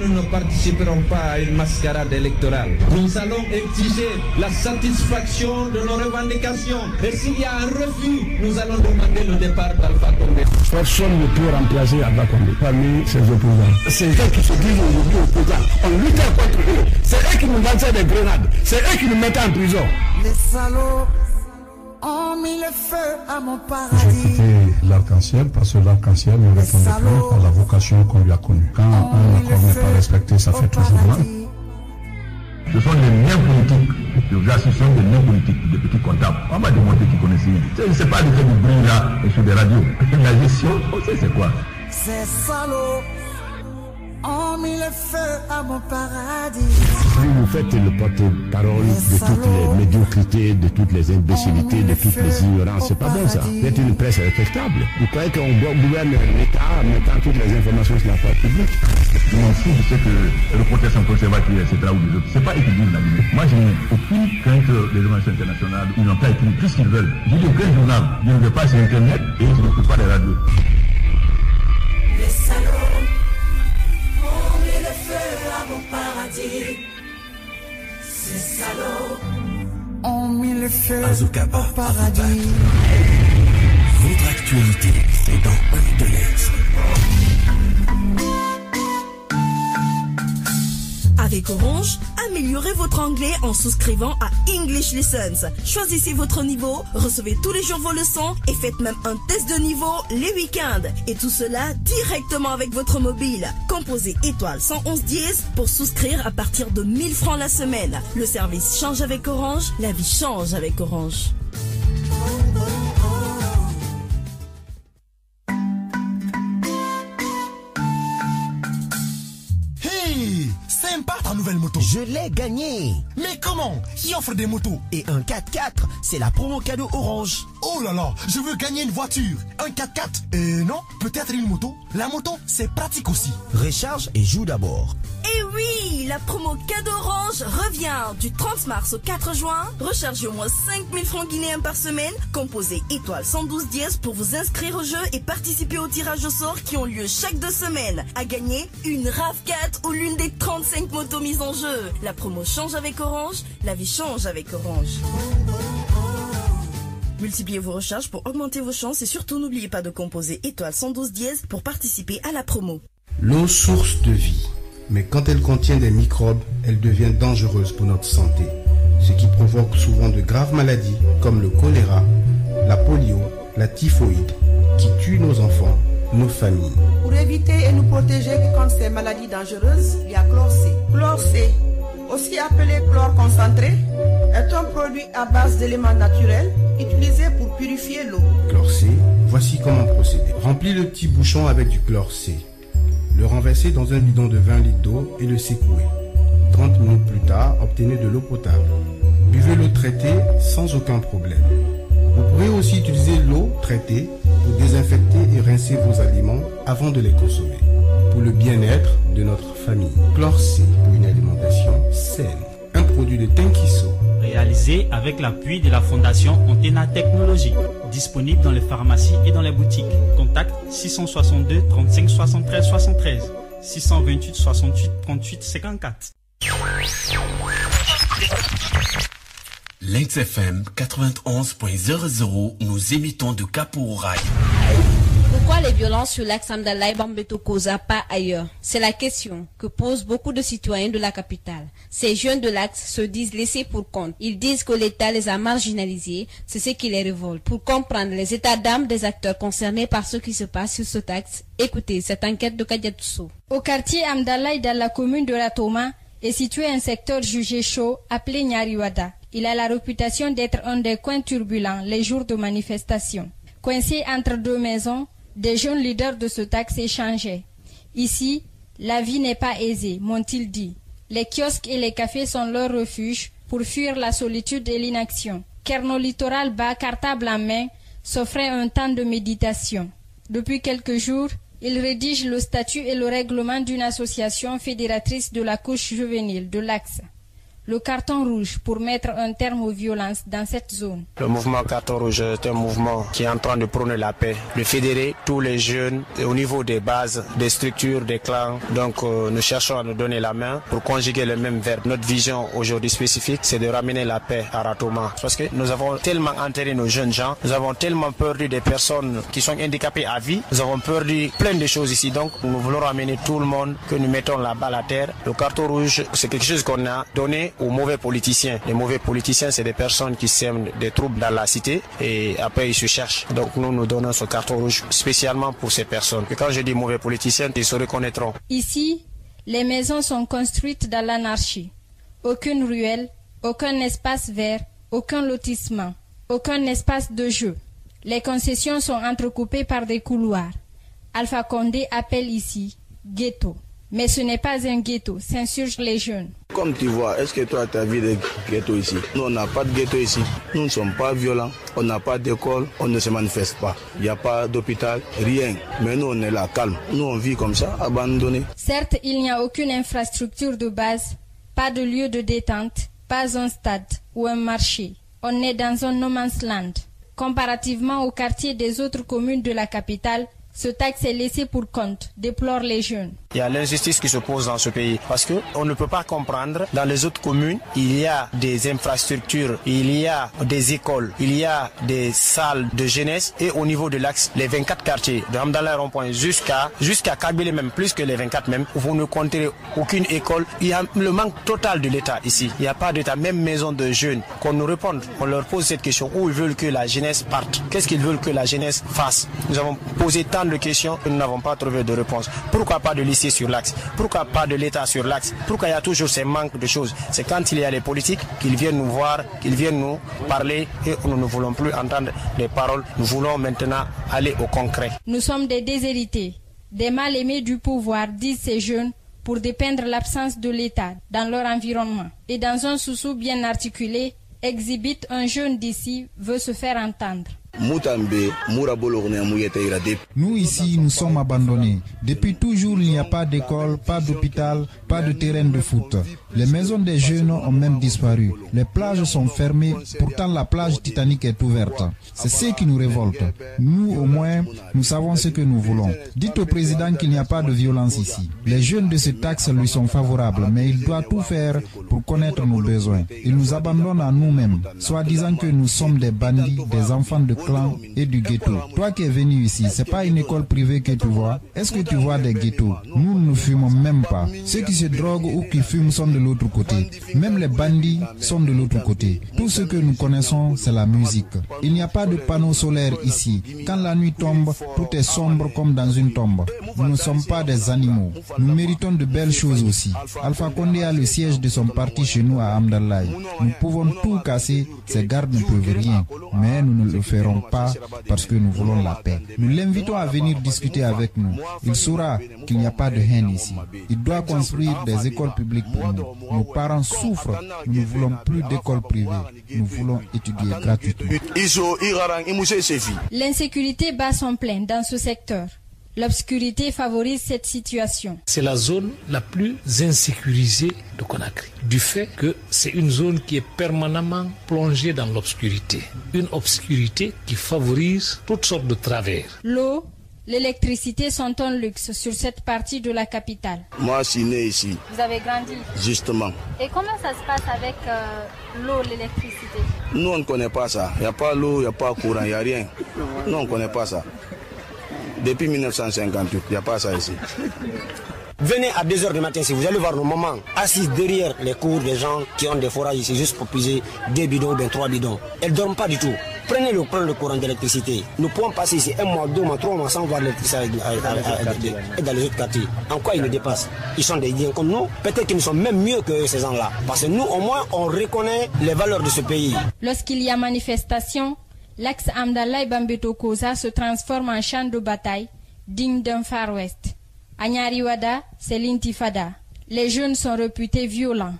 Nous ne participerons pas à une mascarade électorale. Nous allons exiger la satisfaction de nos revendications. Et s'il y a un refus, nous allons demander le départ d'Alpha Condé. Personne ne peut remplacer Alpha Condé parmi ses opposants. C'est eux qui se disent aujourd'hui opposants. On lutte contre eux. C'est eux qui nous lançaient des grenades. C'est eux qui nous mettaient en prison. Les salauds ont mis le feu à mon paradis. J'ai l'arc-en-ciel parce que l'arc-en-ciel ne répondait plus à la vocation qu'on lui a connue. Quand un accord n'est pas respecté, ça fait toujours mal. Ce sont les miens politiques. Les gars, ce sont des miens politiques, des petits comptables. On m'a démontré qu'ils connaissaient. C'est pas de faire du bruit là et sur des radios. La gestion, on sait c'est quoi. Ces salauds ont mis le feu à mon paradis. Vous faites le porte-parole de toutes les médiocrités, de toutes les imbécilités, de toutes les ignorances. C'est pas bon ça. Vous êtes une presse respectable. Vous croyez qu'on gouverne l'État en mettant toutes les informations sur la place publique? Je m'en fous, je sais que reporter sans conservateur, et cetera ou les autres, c'est pas équilibré la vie. Moi, je n'ai aucune crainte des organisations internationales. Ils n'ont pas écrit tout ce qu'ils veulent. Je dis aucun journal. Je ne vais pas sur Internet et je ne peux pas les radios. Les salauds ont mis le feu à mon paradis. Ces salauds ont mis le feu Azokaba, au paradis. Azokaba. Votre actualité, c'est dans Œil de l'Est. Avec Orange, améliorez votre anglais en souscrivant à English Lessons. Choisissez votre niveau, recevez tous les jours vos leçons et faites même un test de niveau les week-ends. Et tout cela directement avec votre mobile. Composez étoile cent onze dièse pour souscrire à partir de mille francs la semaine. Le service change avec Orange, la vie change avec Orange. Moto. Je l'ai gagné. Mais comment? Qui offre des motos? Et un quatre quatre, c'est la promo cadeau Orange. Oh là là, je veux gagner une voiture. Un quatre quatre? Euh non, peut-être une moto. La moto, c'est pratique aussi. Recharge et joue d'abord. Eh oui, la promo cadeau Orange revient du trente mars au quatre juin. Rechargez au moins cinq mille francs guinéens par semaine. Composez étoile cent douze dièse pour vous inscrire au jeu et participer au tirage au sort qui ont lieu chaque deux semaines. À gagner une RAV quatre ou l'une des trente-cinq motos mises en jeu. La promo change avec Orange, la vie change avec Orange. Multipliez vos recharges pour augmenter vos chances et surtout n'oubliez pas de composer étoile cent douze dièse pour participer à la promo. L'eau, source de vie, mais quand elle contient des microbes, elle devient dangereuse pour notre santé, ce qui provoque souvent de graves maladies comme le choléra, la polio, la typhoïde, qui tuent nos enfants, nos familles. Pour éviter et nous protéger contre ces maladies dangereuses, il y a Chlore C. Chlore C, aussi appelé chlore concentré, est un produit à base d'éléments naturels utilisé pour purifier l'eau. Chlore C, voici comment procéder. Remplis le petit bouchon avec du Chlore C. Le renverser dans un bidon de vingt litres d'eau et le secouer. trente minutes plus tard, obtenez de l'eau potable. Buvez l'eau traitée sans aucun problème. Vous pourrez aussi utiliser l'eau traitée pour désinfecter et rincer vos aliments avant de les consommer. Pour le bien-être de notre famille. Chlore C pour une alimentation saine. Un produit de Tenkiso. Réalisé avec l'appui de la Fondation Antena Technologie. Disponible dans les pharmacies et dans les boutiques. Contact six cent soixante-deux trente-cinq soixante-treize soixante-treize, six cent vingt-huit soixante-huit trente-huit cinquante-quatre. Lynx F M quatre-vingt-onze point zéro zéro, nous émettons de Cap au Rail. Pourquoi les violences sur l'axe Hamdallaye, Bambeto, Kosa, pas ailleurs? C'est la question que posent beaucoup de citoyens de la capitale. Ces jeunes de l'axe se disent laissés pour compte. Ils disent que l'État les a marginalisés, c'est ce qui les révolte. Pour comprendre les états d'âme des acteurs concernés par ce qui se passe sur cet axe, écoutez cette enquête de Kadiatousso. Au quartier Hamdallaye, dans la commune de Ratoma, est situé un secteur jugé chaud appelé Nyariwada. Il a la réputation d'être un des coins turbulents les jours de manifestation. Coincé entre deux maisons, des jeunes leaders de ce taxe échangeaient. Ici, la vie n'est pas aisée, m'ont-ils dit. Les kiosques et les cafés sont leur refuge pour fuir la solitude et l'inaction. Car nos littorales bas, cartable en main, s'offraient un temps de méditation. Depuis quelques jours, Il rédige le statut et le règlement d'une association fédératrice de la couche juvénile de l'Axe. Le carton rouge pour mettre un terme aux violences dans cette zone. Le mouvement carton rouge est un mouvement qui est en train de prôner la paix, de fédérer tous les jeunes au niveau des bases, des structures, des clans. Donc euh, nous cherchons à nous donner la main pour conjuguer le même verbe. Notre vision aujourd'hui spécifique, c'est de ramener la paix à Ratoma. Parce que nous avons tellement enterré nos jeunes gens, nous avons tellement perdu des personnes qui sont handicapées à vie, nous avons perdu plein de choses ici. Donc nous voulons ramener tout le monde, que nous mettons la balle à terre. Le carton rouge, c'est quelque chose qu'on a donné aux mauvais politiciens. Les mauvais politiciens, c'est des personnes qui sèment des troubles dans la cité et après ils se cherchent. Donc nous, nous donnons ce carton rouge spécialement pour ces personnes. Et quand je dis mauvais politiciens, ils se reconnaîtront. Ici, les maisons sont construites dans l'anarchie. Aucune ruelle, aucun espace vert, aucun lotissement, aucun espace de jeu. Les concessions sont entrecoupées par des couloirs. Alpha Condé appelle ici ghetto. Mais ce n'est pas un ghetto, s'insurgent les jeunes. Comme tu vois, est-ce que toi tu as vu des ghettos ici? Nous, on n'a pas de ghetto ici. Nous ne sommes pas violents, on n'a pas d'école, on ne se manifeste pas. Il n'y a pas d'hôpital, rien. Mais nous, on est là, calme. Nous, on vit comme ça, abandonnés. Certes, il n'y a aucune infrastructure de base, pas de lieu de détente, pas un stade ou un marché. On est dans un no man's land. Comparativement au quartier des autres communes de la capitale, ce taxe est laissé pour compte, déplorent les jeunes. Il y a l'injustice qui se pose dans ce pays parce qu'on ne peut pas comprendre. Dans les autres communes, il y a des infrastructures, il y a des écoles, il y a des salles de jeunesse. Et au niveau de l'Axe, les vingt-quatre quartiers, de Hamdallaye rond-point jusqu'à jusqu'à Kabyle, même plus que les vingt-quatre même, vous ne comptez aucune école. Il y a le manque total de l'État ici. Il n'y a pas d'État, même maison de jeunes. Qu'on nous réponde, on leur pose cette question, où ils veulent que la jeunesse parte. Qu'est-ce qu'ils veulent que la jeunesse fasse? Nous avons posé tant de questions que nous n'avons pas trouvé de réponse. Pourquoi pas de lycée sur l'Axe? Pourquoi pas de l'État sur l'Axe? Pourquoi il y a toujours ces manques de choses? C'est quand il y a les politiques qu'ils viennent nous voir, qu'ils viennent nous parler et nous ne voulons plus entendre des paroles. Nous voulons maintenant aller au concret. Nous sommes des déshérités, des mal-aimés du pouvoir, disent ces jeunes, pour dépeindre l'absence de l'État dans leur environnement. Et dans un sous-sous bien articulé, exhibite un jeune d'ici veut se faire entendre. Nous ici, nous sommes abandonnés. Depuis toujours, il n'y a pas d'école, pas d'hôpital, pas de terrain de foot. Les maisons des jeunes ont même disparu. Les plages sont fermées, pourtant la plage Titanic est ouverte. C'est ce qui nous révolte. Nous, au moins, nous savons ce que nous voulons. Dites au président qu'il n'y a pas de violence ici. Les jeunes de cet axe lui sont favorables, mais il doit tout faire pour connaître nos besoins. Il nous abandonne à nous-mêmes, soi-disant que nous sommes des bandits, des enfants de clan et du ghetto. Toi qui es venu ici, c'est pas une école privée que tu vois. Est-ce que tu vois des ghettos? Nous ne fumons même pas. Ceux qui se droguent ou qui fument sont de l'autre côté. Même les bandits sont de l'autre côté. Tout ce que nous connaissons, c'est la musique. Il n'y a pas de panneaux solaires ici. Quand la nuit tombe, tout est sombre comme dans une tombe. Nous ne sommes pas des animaux. Nous méritons de belles choses aussi. Alpha Condé a le siège de son parti chez nous à Hamdallaye. Nous pouvons tout casser. Ces gardes ne peuvent rien. Mais nous ne le ferons pas parce que nous voulons la paix. Nous l'invitons à venir discuter avec nous. Il saura qu'il n'y a pas de haine ici. Il doit construire des écoles publiques pour nous. Nos parents souffrent. Nous ne voulons plus d'écoles privées. Nous voulons étudier gratuitement. L'insécurité bat son plein dans ce secteur. L'obscurité favorise cette situation. C'est la zone la plus insécurisée de Conakry, du fait que c'est une zone qui est permanemment plongée dans l'obscurité. Une obscurité qui favorise toutes sortes de travers. L'eau, l'électricité sont un luxe sur cette partie de la capitale. Moi, je suis né ici. Vous avez grandi? Justement. Et comment ça se passe avec euh, l'eau, l'électricité? Nous, on ne connaît pas ça. Il n'y a pas l'eau, il n'y a pas courant, il n'y a rien. Nous, on ne connaît pas ça. Depuis mille neuf cent cinquante-huit, il n'y a pas ça ici. Venez à deux heures du matin, si vous allez voir nos mamans assises derrière les cours des gens qui ont des forages ici, juste pour puiser deux bidons ou bien trois bidons. Elles ne dorment pas du tout. Prenez le, prenez le courant d'électricité. Nous pouvons passer ici un mois, deux mois, trois mois sans voir l'électricité et dans les autres quartiers. En quoi ils nous dépassent? Ils sont des liens comme nous. Peut-être qu'ils sont même mieux que ces gens-là. Parce que nous, au moins, on reconnaît les valeurs de ce pays. Lorsqu'il y a manifestation, l'axe Hamdallaye Bambeto Kosa se transforme en champ de bataille digne d'un Far West. À Nyariwada, c'est l'intifada. Les jeunes sont réputés violents.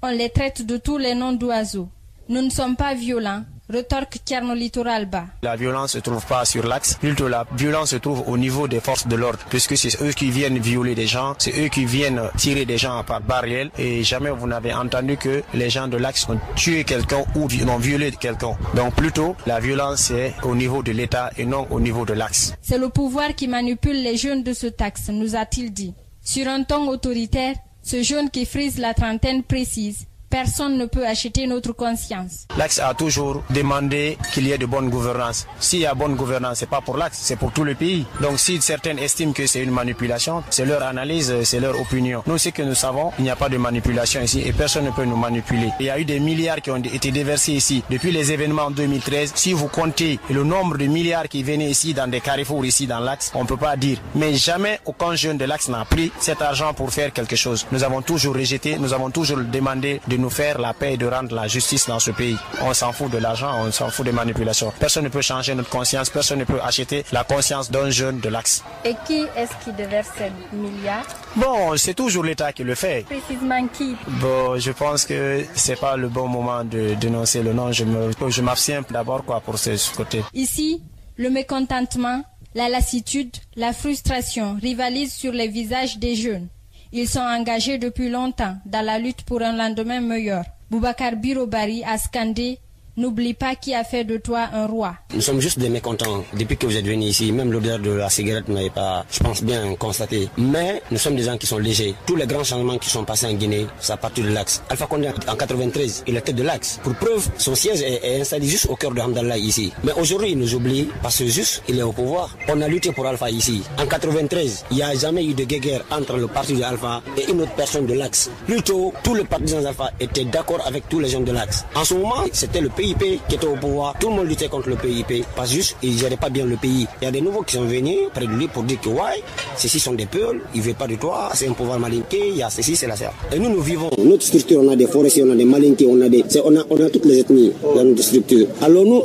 On les traite de tous les noms d'oiseaux. Nous ne sommes pas violents, retorque Tcherno Littoral Bas. La violence ne se trouve pas sur l'axe, plutôt la violence se trouve au niveau des forces de l'ordre, puisque c'est eux qui viennent violer des gens, c'est eux qui viennent tirer des gens par barrière, et jamais vous n'avez entendu que les gens de l'axe ont tué quelqu'un ou ont violé quelqu'un. Donc plutôt, la violence est au niveau de l'État et non au niveau de l'axe. C'est le pouvoir qui manipule les jeunes de ce axe, nous a-t-il dit. Sur un ton autoritaire, ce jeune qui frise la trentaine précise. Personne ne peut acheter notre conscience. L'Axe a toujours demandé qu'il y ait de bonne gouvernance. S'il y a bonne gouvernance, ce n'est pas pour l'Axe, c'est pour tout le pays. Donc si certains estiment que c'est une manipulation, c'est leur analyse, c'est leur opinion. Nous, ce que nous savons, il n'y a pas de manipulation ici et personne ne peut nous manipuler. Il y a eu des milliards qui ont été déversés ici. Depuis les événements en deux mille treize, si vous comptez le nombre de milliards qui venaient ici dans des carrefours, ici dans l'Axe, on ne peut pas dire. Mais jamais aucun jeune de l'Axe n'a pris cet argent pour faire quelque chose. Nous avons toujours rejeté, nous avons toujours demandé de nous faire la paix et de rendre la justice dans ce pays. On s'en fout de l'argent, on s'en fout des manipulations. Personne ne peut changer notre conscience, personne ne peut acheter la conscience d'un jeune de l'axe. Et qui est-ce qui déverse ces milliards? Bon, c'est toujours l'État qui le fait. Précisément qui? Bon, je pense que c'est pas le bon moment de dénoncer le nom. Je me, je m'abstiens d'abord quoi pour ce côté. Ici, le mécontentement, la lassitude, la frustration rivalisent sur les visages des jeunes. Ils sont engagés depuis longtemps dans la lutte pour un lendemain meilleur. Boubacar Birobari a scandé « N'oublie pas qui a fait de toi un roi ». Nous sommes juste des mécontents. Depuis que vous êtes venus ici, même l'odeur de la cigarette n'avait pas, je pense, bien constaté. Mais nous sommes des gens qui sont légers. Tous les grands changements qui sont passés en Guinée, ça part de l'axe. Alpha Condé, en quatre-vingt-treize, il était de l'axe. Pour preuve, son siège est, est installé juste au cœur de Hamdallaye ici. Mais aujourd'hui, il nous oublie parce que juste, il est au pouvoir. On a lutté pour Alpha ici. En quatre-vingt-treize, il n'y a jamais eu de guerre entre le parti de Alpha et une autre personne de l'axe. Plutôt, tous les partisans d'Alpha étaient d'accord avec tous les gens de l'axe. En ce moment, c'était le P I P qui était au pouvoir, tout le monde luttait contre le P I P parce que juste, ils n'allaient pas bien le pays. Il y a des nouveaux qui sont venus près de lui pour dire que ouais, ceux-ci sont des peuls, ils ne veulent pas de toi, c'est un pouvoir malinqué, il y a ceci, c'est la serre. Et nous, nous vivons. Notre structure, on a des forestiers, on a des malinqués, on a des. On a, on a toutes les ethnies dans notre structure. Alors nous,